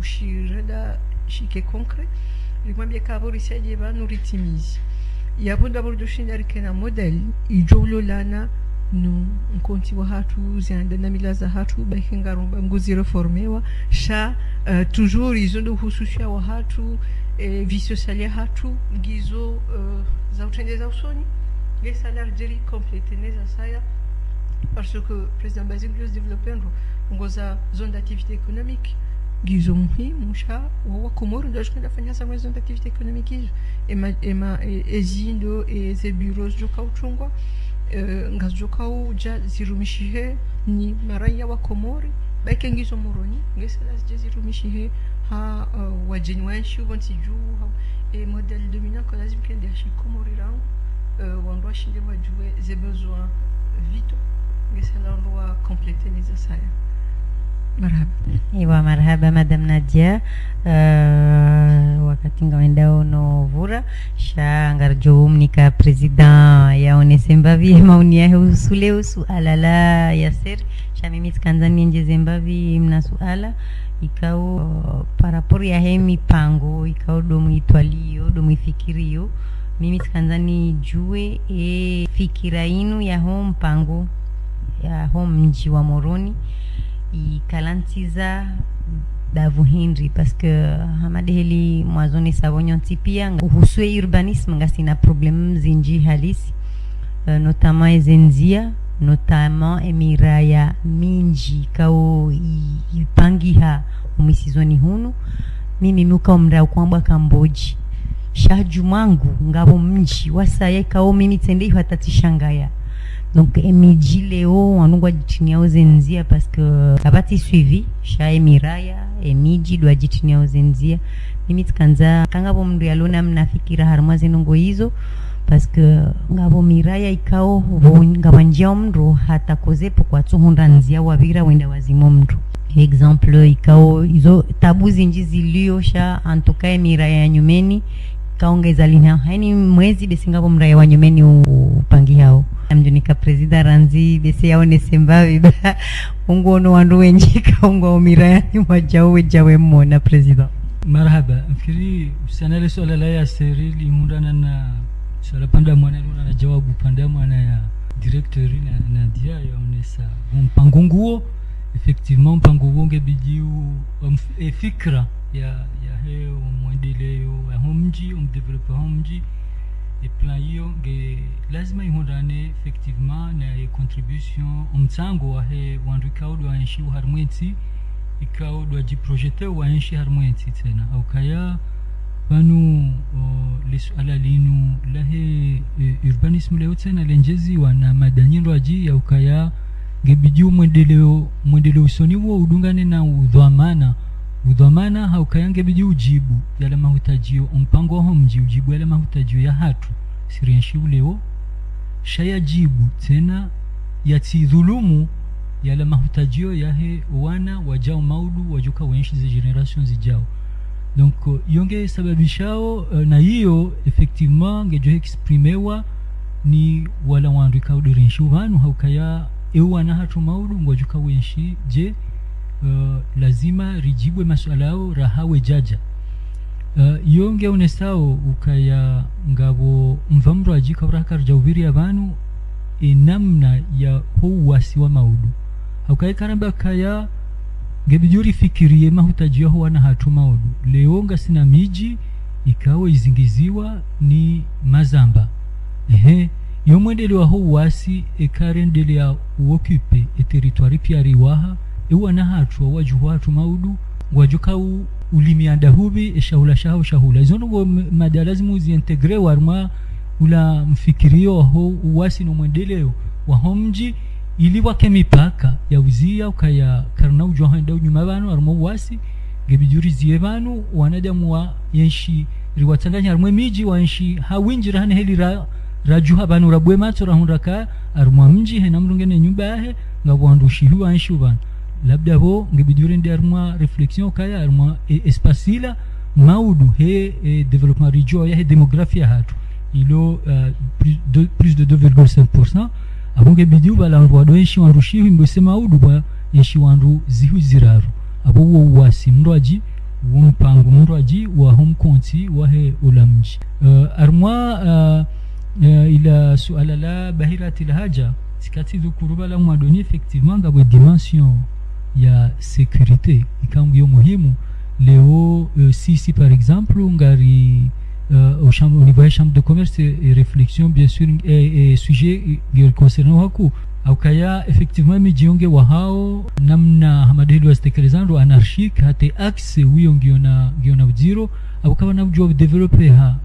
ushirada shike concret rimwambye kabori saje banuritimizi yabunda burudushinda rikena model ijololana no nkonti wa hatu zanda na milaza hatu bakingarumba nguziro formewa sha toujours izondo husushia wa hatu viso salia hatu gizo za utendeza usoni les salaires jeri complete neza saya parce que président Bazi glose développer ngoza zone d'activité économique gizomhi musha wa komoro ndoshka ndafanya sa zone d'activité économique ema ezindo eze bureaus joka uchungwa ngazoka uja zirumishihe ni maraya wa komori bake ngizo Moroni ngesela zirumishihe ha wajenwanshi ubantiju model dominant que lazim kende ashi komori rao wandwa shinde wajwe ze besoin vite ngesela ndwa compléter les assailles. مرحبا ايوا مرحبا مدام نادية wakati ngaendao no vura sha ngarjo umnika president yaone sembavi maoni ya usule usu alala Yasser sha mimi kanzani nje zembavi mna suala ikao parapori ya hemi pango ikao domu itwalio domu ifikirio mimi kanzani jue fikira inu ya home pango ya home mji wa Moroni ikalantiza davu hindri paske hamadeli mwazoni savonyonti pia uhuswe urbanisme ngasina problem zinji halisi notamment ezenzia notamment emiraya minji kao ipangiha umisizoni hunu mimi muka umrau kwamba kamboji shaju mangu ngabo mji wasaya kao mimi tende hatatishangaya. Donc Emiji Leo wanungwa jitinia uzenzia parce que kabati suivi sha emiraya Emiji doa jitinia uzenzia mimi tkanza kangabo mndu yalona mnafikira harma zinongo hizo parce que ngabo miraya ikao ngabanjia mndu hata kozepo kwa tuhunda nzia wabira wenda wazimo mndu exemple ikao hizo tabu zinjizi liyo sha antoka emiraya ya nyumeni kaonga izalina hani mwezi besi ngabo mraya wa nyumeni upangi hao amjunika presida ranzi bese yaone sembavi ba ungo ono wandu wenjika ungo umirani wajawe jawe mwona presida marhaba mkiri usanale suala la ya serili mundana na suala panda mwana luna na jawabu panda mwana ya directori na Nadia ya unesa mpangunguo effectivement mpangunguo ngebiji fikra ya heo mwendileo ya homji umdevelopa homji et plan yo que lazima ihondane effectivement na contribution umtsango wa he wandu kaudu wa nchi harmonieti ikaudu wa jiprojete wa nchi harmonieti tena au kaya banu lisala linu lahe urbanisme leo tena lenjezi wana madanyiro aji au kaya ngebiju mwendeleo usoni wo udungane na udhamana haukayange biji ujibu yale mahutajio mpango wa mji ujibu yale mahutajio ya hatu sirenshi uleo shaya jibu tena yatidhulumu yale mahutajio yahe wana wajao maudu wajuka wenshi ze generation zijao donc yonge sababishao na hiyo effectivement ngejohe exprimewa ni wala wandika udirenshi wanu haukaya ewana hatu maudu wajuka wenshi je lazima rijibwe masualao rahawe jaja yonge unesao ukaya ngabo mvamru ajika urakar jawbiri ya vanu namna ya huu wasiwa maudu haukai karamba kaya ngebijuri fikirie mahutajia huwa na hatu maudu leonga sina miji ikawe izingiziwa ni mazamba yomwendele wa huu wasi ekarendele ya uokipe eteritori pia riwaha ewa na hatu waju watu maudu wajuka ulimianda hubi shahula izono mada lazimu ziintegre warma ula mfikirio waho uwasi no mwendeleo wahomji ili wake mipaka ya uzia ukaya karna ujuha ndao nyumabano warma uwasi gebijuri zievanu wanadamu wa yenshi riwatanganya harmwe miji wa yenshi hawinji rahane heli rajuha banu rabwe mato rahunraka armwa mji henamrungene nyumba yahe ngabu wandushi huwa yenshi ubanu labda bo ngebidure ndarma reflexion kaya arma espacila maudu he development rijo ya he demografia hatu ilo plus de 2,5% abo ngebidiu bala ngwado yeshi wanrushi mbese maudu ba yeshi wanru zihu ziraru abo wo wasimroji wumpangu mroji wa home county wa he ulamji arma ila suala la bahiratil haja sikati dhukuruba la mwadoni effectivement ngabo dimension ya sécurité ikambiyo muhimu leo si par exemple ngari au niveau de chambre de commerce et réflexion bien sûr et sujet concernant haku aukaya effectivement mijionge wahao namna hamadeli wastekelezando anarchique hate axe wiyongiona giona udiro abukaba nabujwa developer ha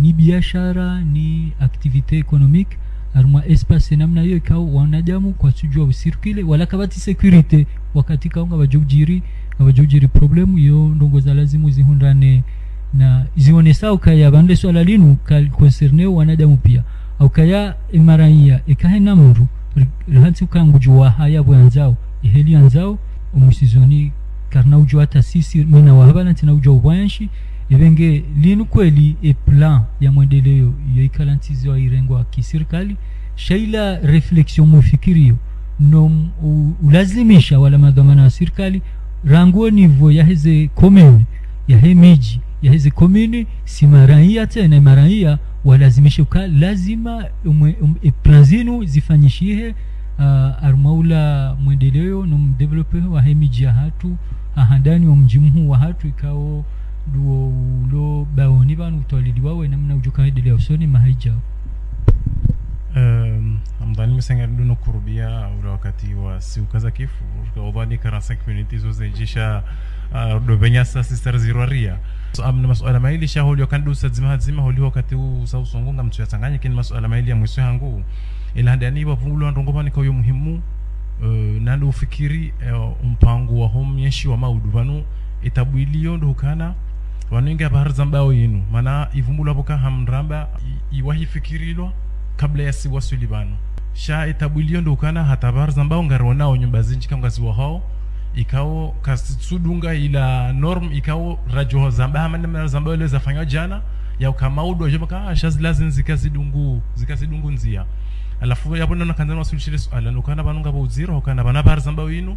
ni biashara ni activité économique arma espace namna hiyo ikao wanadamu kwa sujua usirkile wala kabati security wakati kaunga wajujiri problemu hiyo ndongo za lazimu zihundane na zionesao ukaya bande swala linu concerneo wanadamu pia ukaya imaraia ikahe namuru rihansi ukangujua haya bwanzao iheli anzao umusizoni karna ujua tasisi mina wahabala ntina ujua uwayanshi evenge linu kweli plan ya mwendeleo yoikalantizi wa irengo wa kisirikali shaila reflexion mufikirio nom ulazimisha wala madhamana wa sirikali ranguo nivo ya heze komuni ya he miji ya heze komuni si maraia tena maraia walazimisha lazima planzinu zifanyishihe armaula mwendeleo no mdevelope wa hemijia hatu ahandani wa mjimu wa hatu ikao duo ulo baoni banu utolidi wawe namna ujuka hedele ya usoni mahijao amdani misengarudu no kurubia ula wakati wa siuka za kifu udhani karasa community zoze jisha dobenyasa sister ziruaria amna masuala maili shaholi wakandu usadzima holi wakati huu sausongunga mtu ya tanganya kini masuala maili ya mwiswe hangu ilandani wavulu andongopa ni kawyo muhimu nando ufikiri mpango wa homu yeshi wa maudu vanu etabu ilio ndukana wanu inga baharzambao yinu mana ivumbula buka hamramba iwahi fikirilo kabla ya siwasuli vanu sha etabu ilio ndukana hata baharzambao ngaronao nyumba zinji kama ziwa hao ikao kasitsudunga ila norm ikao rajoho zamba hamana zambao ilio zafanyo jana ya ukamaudu wajoba kaa shazila zikasidungu nzia alafu yapo ndona kanzana wasulishire suala nukana banunga ba uziro hukana banabahar zamba winu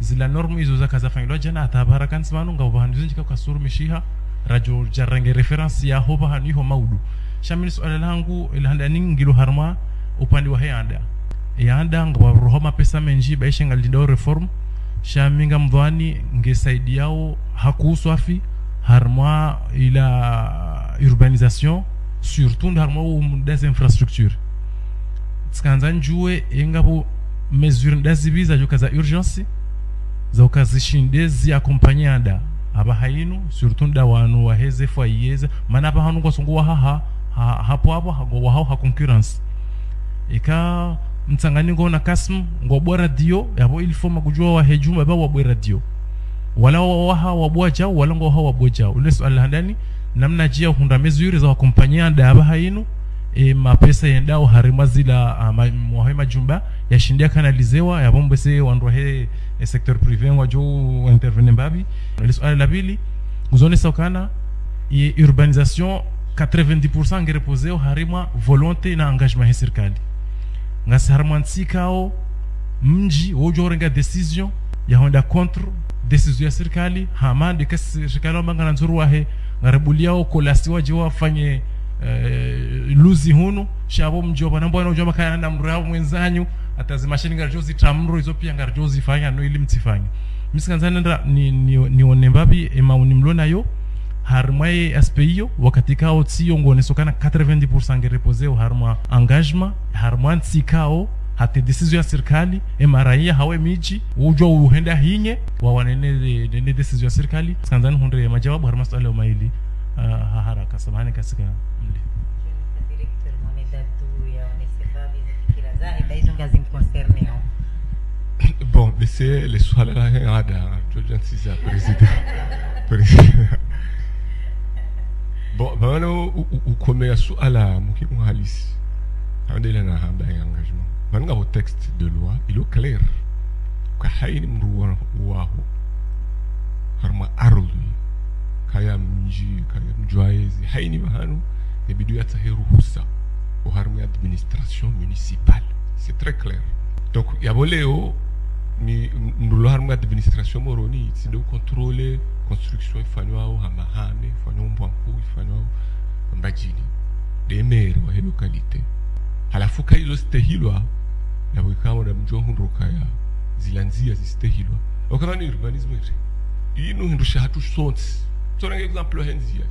zila normu izo zaka zafangilwa jana atabahara kansi banunga ubahanduzi njika ukasuru mishiha rajo jarange referansi ya hoba hanuiho maudu shamini suala langu ilahanda ningilu harma upandi wa heanda heanda nga rohoma pesa menji baisha nga lindao reform shaminga mdhwani ngesaidi yao haku uswafi harma ila urbanisation surtout harma umudaz infrastructure skanzan juwe yengapo mesure ndazibiza joka za urgence za ukazishindezi akompanyada aba hainu surtout nda wanu waheze fayeza mana ba hanu kwasungwa haha hapo hapo hago hao ha concurrence ika mtsangani ngona kasm ngobwa radio yabo ilifoma kujua wa hejuma ba wabwe radio wala waha wabwaja wala ngoha wabwaja ule swala ndani namna jia hunda mesure za akompanyada aba hainu mapesa yendao harimazila mwahema jumba yashindia kanalizewa ya bombese wanduahe sektor privé wajuu intervene mbabi liswale labili uzone saukana urbanisation 90% ngerepozeo harima volonté na engagement he serikali ngasi harimantikao mji ujo renga decision ya honda contre decision ya serikali hamande kasi serikali wambanga nanzurua he ngarebuliao kolasiwa jiwa fanye luzi hunu shabo mjoba nambo anojoma kana na mrao mwenzanyu atazimashini ngarjozi tamro hizo pia ngarjozi fanya no ili mtifanye misikanzana ndra ni onembabi emauni mlona yo harmae aspeio wakati kao tiyo ngonesokana 90% ngerepozeo harma engagement harma ntikao hati decision ya serikali emaraia hawe miji ujo uhenda hinye wawanene de decision ya serikali sikanzana hundre majawabu harma swali umaili haraka samahani kasika bon, laissez les soins là, tout le président. Bon, maintenant, vous connaissez à la Moukimuhalis. On est là dans un engagement. Maintenant, au texte de loi, il est clair. Kahaïn mrouan ouahou. Harma arul. Kayam nji, kayam joaezi. Haïni mahanu, et bidouya tahiru husa. Au harma administration municipale. C'est très clair. Donc, il y a voléo, nous l'armée d'administration Moroni, c'est de contrôler la construction, il faut nous avoir un mahame, il faut nous avoir un badjini, des maires, des localités. À la fois, il y a des hilois, il y a des gens qui ont des hilois, il y a des urbanismes. Il y a des gens qui sont tous les exemples,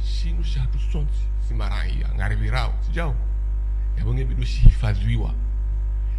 si nous sommes tous les gens, c'est maraïa, on arrivera, c'est déjà. Il y a des gens qui font des hilois.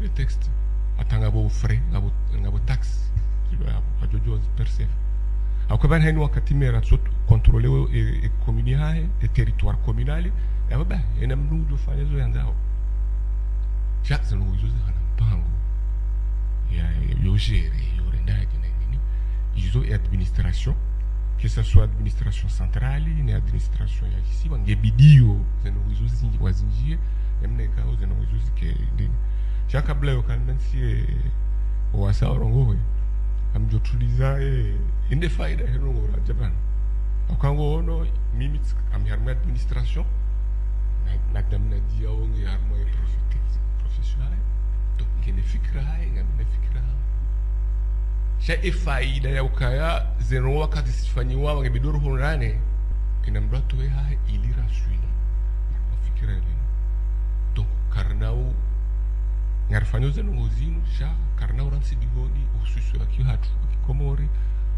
le texte atanga bo frais ngabo tax ajojo perceve akaba haini wakati mera tsoto contrôler e communale e territoire communal ya baba ina mnudo fanya zo yanzao chaza no ujuzi hana mpango ya yojere yorendaje nini izo e administration que ce soit administration centrale ni administration ya ici bangebidio zeno ujuzi zingi wazingie emne kao zeno ujuzi ke chakabla yokanansi wasa orongowe amjotuliza inde faida hirongo la Japan okango ono mimi amharma administration nakdam na dia ongi harmo professionnel to kene fikra ngam fikra sha ifaida yakaya zero wakati sifanyiwa ngebidoro honrane ina mbato hai ilira swina fikra leni to karnao ngarfanyoze nungozinu sha karnao ramsi bigoni ususu yaki hatu kikomori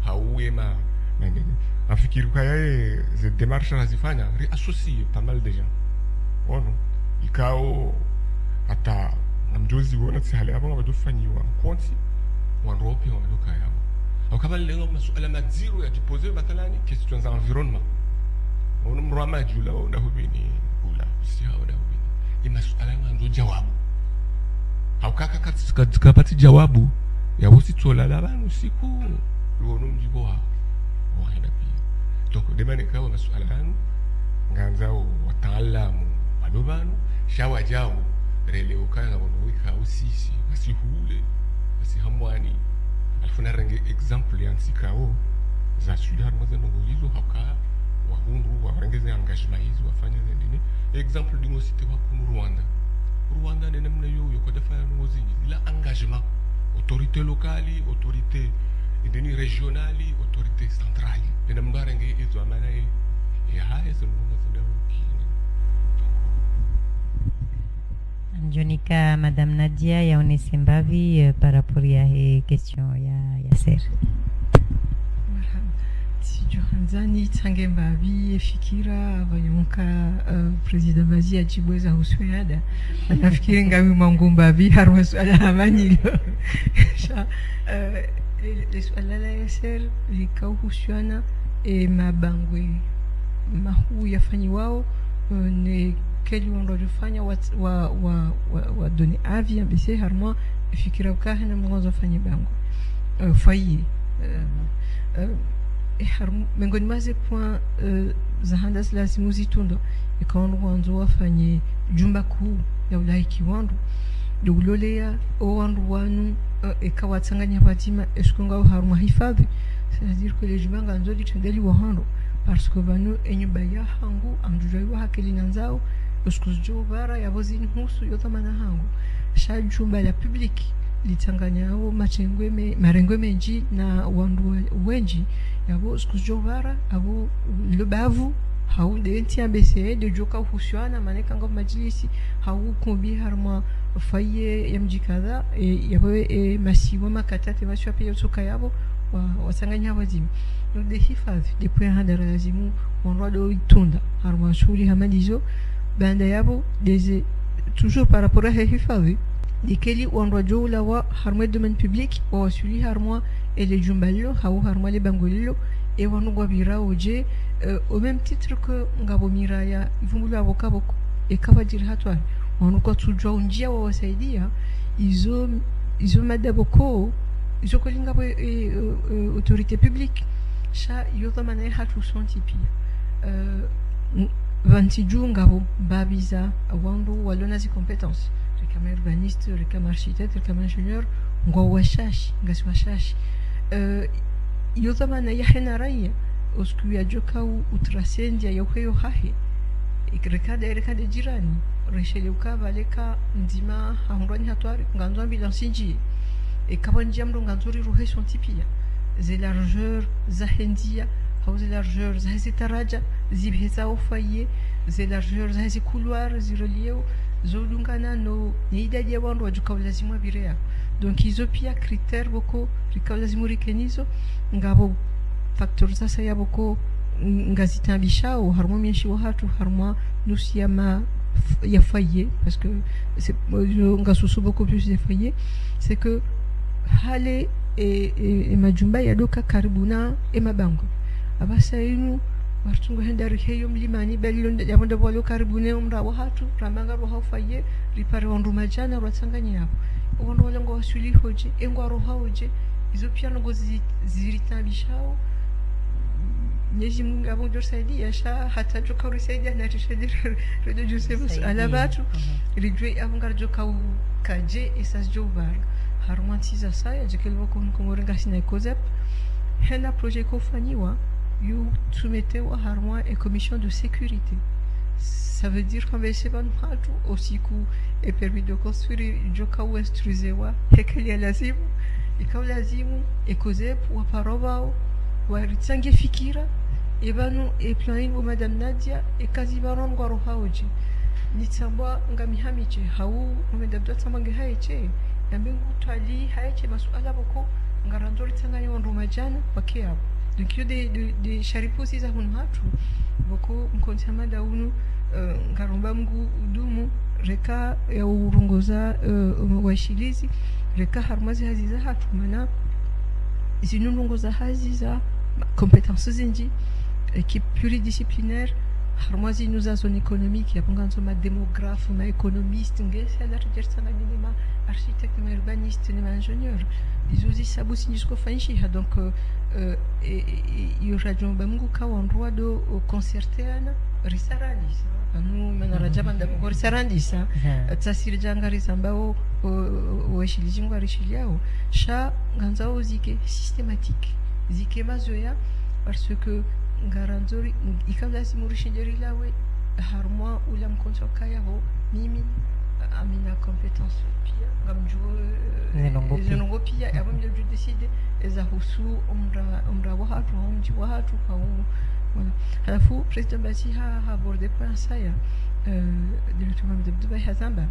hauema afikirukaya ze démarche nazifanya réassocier pas mal de gens ono ikao ata namjozi wona tsihale abanga badofanyiwa konti wanrope wanokaya akabali lengo masuala maziro ya dipose matalani question za environnement ono mrama jula ona hubini kula usihaona hubini imasuala manzo jawabu haukaka katika pati jawabu ya wositola labanu siku ono mjiboa waenda pia toko demane kawa masuala hanu nganzao wataalamu alobano shawa jawu releo kanga bonowika usisi basihule basihamwani alfuna range example yansikao za sudar mazano gojizo haka wahundu warangeze engagement hizo wafanya ndini example dingo site wa ku Rwanda ne namna yoyo kwa dafanya ngozingi ila engagement autorité locale autorité ndini régionale autorité centrale ne namna range hizo amana ya haizo Jonika Madame Nadia yaone sembavi par rapport ya hii question ya Yasser. Johanzani tangembavi fikira abanyonka president Bazi achibweza husweda atafikiri ngawi mangumbavi harwasu ala manilo sha swala la Yasser likau huswana e mabangwe mahu yafanyiwao ne كل يوم رجفاني ودني عافية بسي هرما فكرة وكاهنا مغازفاني بانغو فايي هرما منغون مازي بوان زهاندس لازي موزيتون دو يكاون روانزوا فاني جمباكو يو لايكي واندو دو لوليا واندو وانو يكاواتسانغاني هواتيما اشكونغاو هرما هيفادي سنزير كولي جمبانغا انزو دي تندالي وهاندو parce que banu enyubaya hangu amjujaiwa hakelina nzao uskuzjo bara yabozi nhusu yothamana hangu sha jumba la public litanganyao machengwe marengwe menji na wandu wenji yabo uskuzjo bara abo lubavu haude ntia bese de joka huswana maneka ngo majlisi hawu kumbi harma faye yamjikada yabo masiwa makatate baswa pye yotoka yabo wasanganya wazimi de hifadhi depuis hada razimu onrodo itunda harwashuri hamadizo banda yabo des toujours par rapport à hifadhi dikeli onrodo lawa harma domaine public wa shuli harma ele jumbalilo hawo harma le bangolilo et wanugwa biraoje au même titre que ngabomiraya ivungulu avoka boko et kavajira hatwa onukwa tujwa unjia wa wasaidia izo madaboko izo kolinga bo autorité publique sha yothamane hatu sontipi vantiju ngabo babiza wandu walona zi compétences rekama urbaniste rekama architecte rekama ingénieur ngo washash ngaswashash yothamane yahena raya osku ya joka utrasendia yokeyo hahe ikrekade jirani reshele ukavaleka ndima hangwani hatwari nganzwa bilansinji ekabanja mndo nganzuri ruhe sontipia زي لارجور زهندية أو زي لارجور زهزي تراجع زي بهزا وفاية زي لارجور زهزي كولوار زي رليو زولونغانا نو نيدا ديوان وجوكا ولازمو بيريا دونك إزوبيا كريتير بوكو ريكا ولازمو ريكنيزو نغابو فاكتور زاسايا بوكو نغازيتان بيشاو هرمو مينشي وهاتو هرمو نوسياما يفاية parce que نغاسوسو بوكو بيوش يفاية c'est que هالي e majumba yadoka karibuna e mabango abasa inu wartungo hendaru heyo mlimani belilonde yamonda bolo karibune umrawo hatu ramanga roha ufaye ripare onduma jana rwatsanganya yabo ondo wala ngo wasuli hoje engwa roha hoje izo piano ngo ziritambishao nyeji mungu abonjo saidi yasha hata joka rusaidi na tishedi redo joseph alabatu rijwe abonga joka kaje esas jovar harmoniza saya jekelwa kumurigashina kozep hena projet kofani wa you soumettez wa harmon et commission de sécurité. Ça veut dire qu'on va essayer de faire tout aussi coup et permis de construire joka ou estruzewa et qu'il y a lazim et quand lazim et kozep ou parova ou ritsange fikira et ben et planin ou madame Nadia et kazibaron gwaroha oji nitsamba ngamihamiche hau umedabda tsamange haiche yamengu tali haiche masuala boko ngarandori tsangani wandumajana pakeabo. Donc il y a des charipos qui sont beaucoup consciemment d'aounu garumbamgu dumu reka eurungoza washilizi reka harmazi haziza hatumana zinunungoza haziza compétences indi équipe pluridisciplinaire harmazi nous a zone économique il y a pongansoma démographe ma économiste ngesa na tjersana minima architecte ma urbaniste ma ingénieur ils aussi sabusinjuko fanchi donc yo radio bamungu ka wandwa do concertana risarandis anu menarajabanda ko risarandis tsasiri jangarisa mbao weshilijingwa rishiliao sha ganza ozike systématique zike mazoya parce que ngaranzori ikamlasi murishinderi lawe harmwa ulam konsoka yaho mimi amina compétence pia ngamjuu zinongo pia abamje décider za husu umra wahatu umji wahatu kwa wala halafu president Bazi ha aborde point ça ya de l'autonomie de Dubaï hazamba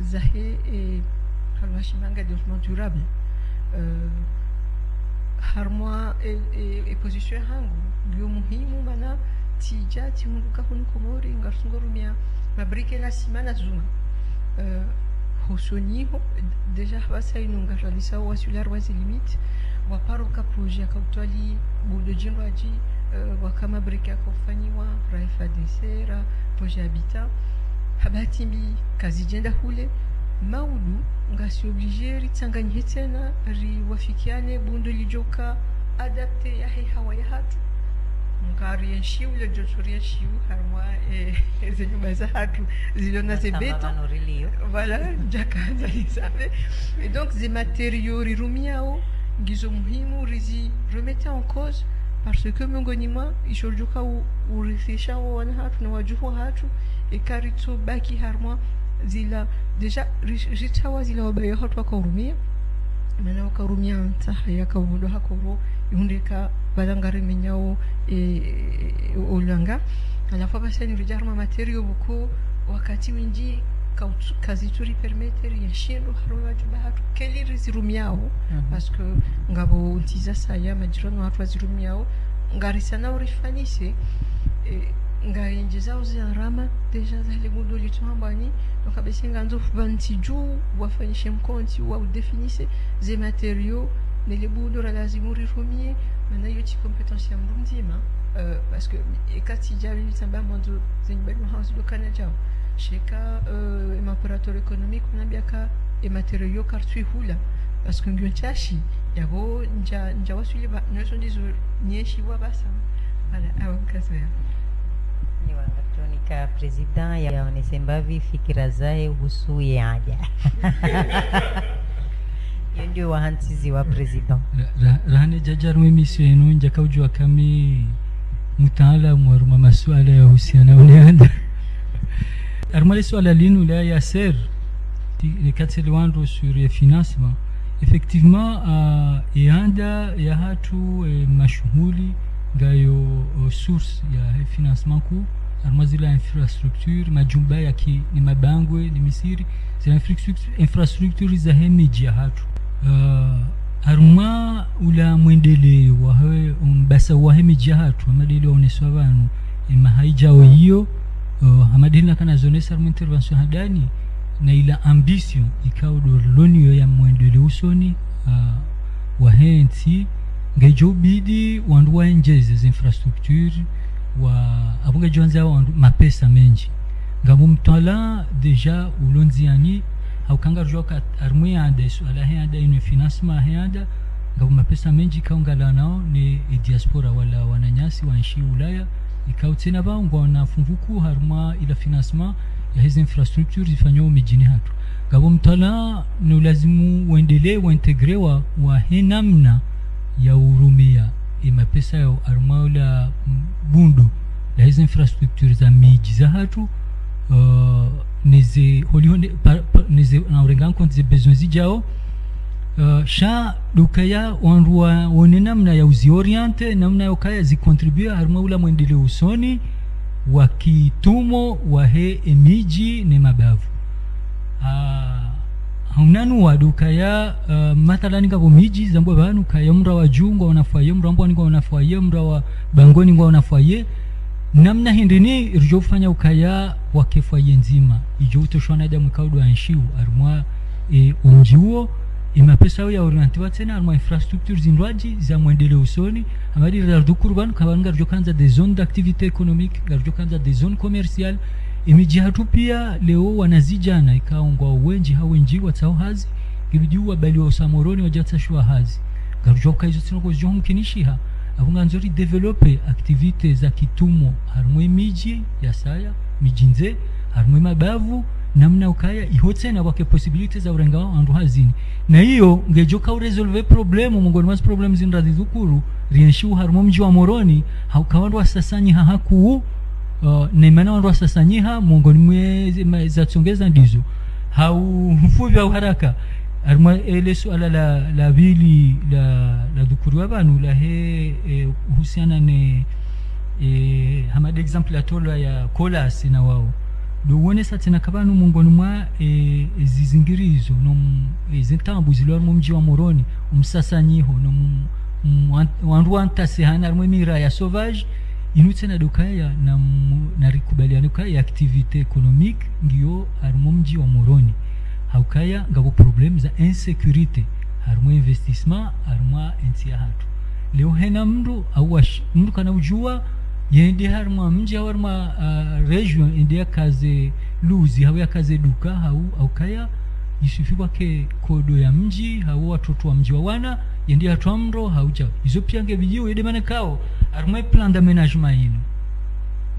zahe et kalmashimanga développement durable harmoa et position hangu ndio muhimu bana tija timunguka kunukomori ngarungorumia mabrike la simana zuma hosoni déjà hasa inungaralisa wasular wazi limite wa paroka projet kautwali budojingo aji wa kama brike akofanywa raifa desera projet habitat habatimi kazijenda hule maudu ngasi obligé ritsanganye tena ri wafikiane bundo lijoka adapté ya hewa ya hatu ngari enshi ule jotoria shiu harwa ezenyu mazahatu zilona sebeto voilà jakanza lisave et donc ces matériaux rirumiao ngizo muhimu rizi remettait en cause parce que mongoni moi isholjuka u rifisha wana hatu na wajuhu hatu e karito baki harwa zila déjà richawa zila obayo hatu wakorumia mana wakorumia anta yakabundo hakoro yundeka badangare minyao olanga ala fois passer ni rijarma materio buko wakati wingi kazi turi permettre ya shelo harwa jubahatu keli rizirumiao parce que ngabo utiza saya majirano hatu wazirumiao ngarisana urifanise ngainjiza uziarama deja zile gundo litwambani donc abesinga nzo fubanti juu wafanyishe mkonti wa udefinise ze materio ne le boudou razimuri romier mana yoti compétence ya mbundima parce que ekatija vitamba mando zenibali house do Canada sheka opérateur économique unabiaka et matériaux kartui hula parce que ngunchashi yabo nja wasuli ba nso ndizo nyeshi wabasa ala awakazaya ni wanatonika president ya onesembavi fikira zae husu yaja ndio wahantizi wa president rane jajarwe mission yenu njakujua kami mtaalamu wa ruma masuala ya husiana unaenda armali swala linu la Yasser ni katseli wandu sur le financement effectivement yanda ya hatu mashughuli gayo source ya financement ku armazila infrastructure majumba yake ni mabangwe ni misiri zina infrastructure za media hatu haruma ula mwendeleo wa basa wa hemijahatu amadili oneswa banu mahaijao hiyo amadili kana zonesa mu intervention hadani na ila ambition ikao dolonio ya mwendeleo usoni wa henti ngejobidi wandwa njeze za infrastructure wa abunga jonza wandu mapesa menji ngamu mtala deja ulonziani au kangarjo kat armia andesu ala handa ino financement handa ngamu mapesa menji kaungala nao ni diaspora wala wananyasi wanshi ulaya ikautina ba ngona funguku harma ila financement ya hizi infrastructure zifanyo mijini hatu. Gabo mtala ni ulazimu uendele waintegrewa wa henamna ya urumia imapesa ya armaula bundu la hizi infrastructure za miji za hatu neze holihonde neze na urenganko neze bezonzi jao sha dukaya onruwa onenamna ya uzioriente namna ya ukaya zikontribuya armaula mwendele usoni wakitumo wahe emiji ne mabavu haunanu wadukaya mathalani kwa miji zambwa banu kaya mra wa jungwa wanafaye mra mbwa nikuwa wanafaye mra wa bangoni nikuwa wanafaye namna hindini rujofanya ukaya wakefaye nzima ijo utoshwana ya mwekaudu wa nshiu arumwa unjiuo imapesa ya orientiwa tena arumwa infrastructure zinruaji za mwendele usoni amadi rardukuru banu kabanu garujokanza de zone d'activité économique garujokanza de zone commerciale imiji hatu pia leo wanazijana ikaongwa wenji hawenji watao hazi gibidiwa bali wa usamoroni wajatashuwa hazi garujoka izo tino kwa zijohum kinishiha akunga nzori develope activite za kitumo harumwe miji ya saya mijinze harumwe mabavu namna ukaya ihote na wake possibilities za urengawa andu hazini na hiyo ngejoka uresolve problemu mungoni mas problemu zinradidhukuru rienshiu harumwe mji wa Moroni haukawandu wa sasanyi hahaku naimana wandu wa sasanyiha mungoni mweza tsongeza ndizo haufuvya uharaka arma elesu ala la vili la dukuru wabanu la he husiana ne hamad example atolwa ya kolas na wao do uone satina kabanu mungoni mwa zizingirizo zintambu ziluwa mji wa Moroni umsasanyiho wandu antasihana arma mira ya sauvage inutena dukaya na rikubaliano kaya activité économique ndio armo mji wa Moroni haukaya ngabo problem za insécurité armo investissement armo entia hatu leo hena mdu awash mdu kana ujua yende harmo mji warma region india kaze luzi hawaya kaze duka haukaya isifika ke kodo ya mji hao watoto wa mji wa wana yende hatu mro hauja izo pia ngebijiwe yede manakao arumwe plan d'aménagement yinu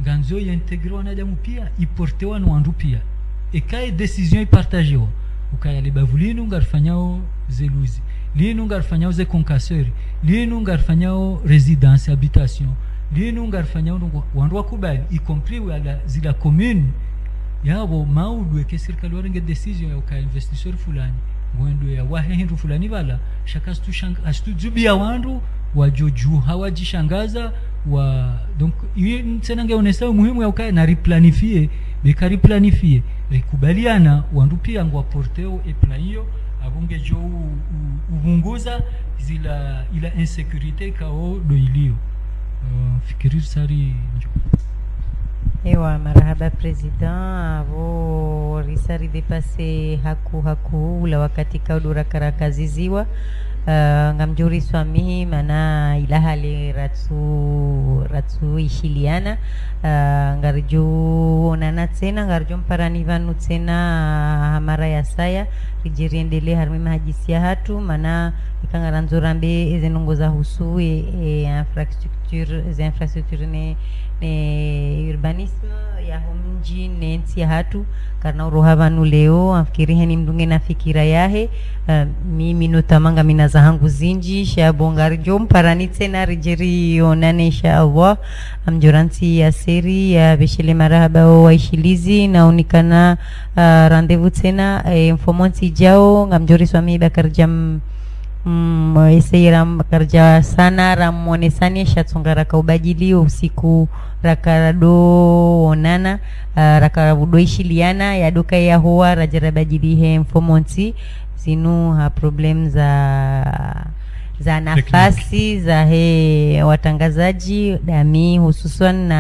ganzo yintegrewa na damu pia iportewa na wandu pia ekaye decision ipartagewa ukaya libavu linu ngarfanyao zeluzi linu ngarfanyao ze concasseur linu ngarfanyao residence habitation linu ngarfanyao wandu wakubali y compris wala zila commune yabo maudu eke serikali warenge decision ya ukaya investisseur fulani mwendo ya wahe hindu fulani wala shaka astujubia wandu wajoju hawajishangaza wa donc tena ngeonesa muhimu ya ukae na replanifie bekari planifie rekubaliana wandu pia ngwa porteo e plan hiyo abunge jo ubunguza zila ila insécurité kao do ilio fikiri sari ewa marahaba president avo risari depase haku la wakati kao dura karakaziziwa ngamjuri swami mana ilahali ratsu ishiliana ngarju onana tena ngarju mparani vanu tena hamara ya saya rijiriendele harmi mahajisia hatu mana ikangaranzurambe ezenongoza husu infrastructure ne urbanisme ya homji ne ntia hatu karna uroha vanu leo afikiri heni mdunge na fikira yahe mimi notamanga minaza hangu zinji sha bongarjo mparani tena rijeri onane sha Allah amjoranti ya seri ya beshele marahaba waishilizi naonikana rendezvous tena informanti jao ngamjori swami bakarjam ese kerja sana ramonesani shatunga raka ubajili usiku rakarado onana rakarabudo ishiliana yaduka ya hoa rajarabajili he mfomonti zinu ha problem za nafasi za he watangazaji dami hususan na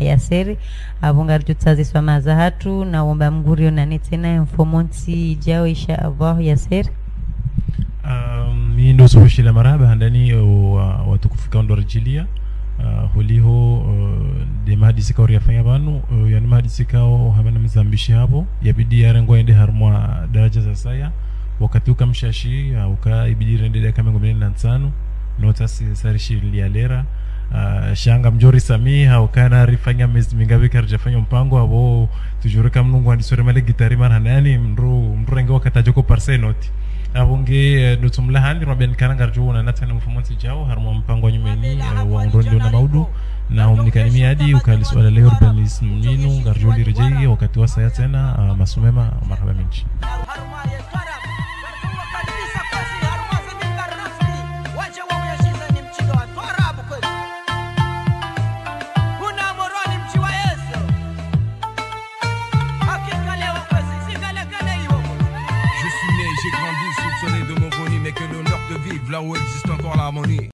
Yaseri abungarju taziswa mazahatu na womba mgurio na netena mfomonti ijao isha Allah Yaseri mimi ndo sisi la maraba ndani watukufika ndorjilia holiho demahadisika uriyafanya banu yani mahadisika hamana mzambishi hapo yabidi yarengo ende harmwa daraja za saya wakati ukamshashi ukaibidi rende dakika 45 nota sisarishi lialera Shanga mjori samiha ukana rifanya mezi mingavika rujafanya mpango wao tujurika mnungu wandisore male gitari mananani mru rengewa katajoko parse noti avunge nutumula handi mwabia nikaranga rujuu na nata na mfumonsi jao haruma mpango nyumeni wa Undroni Leo naMawudu na umnikanimia hadi ukaliswala leo urbanism minu ngarjuli rejei wakati wa saya tena masumema marhaba minchi. Là où existe encore l'harmonie,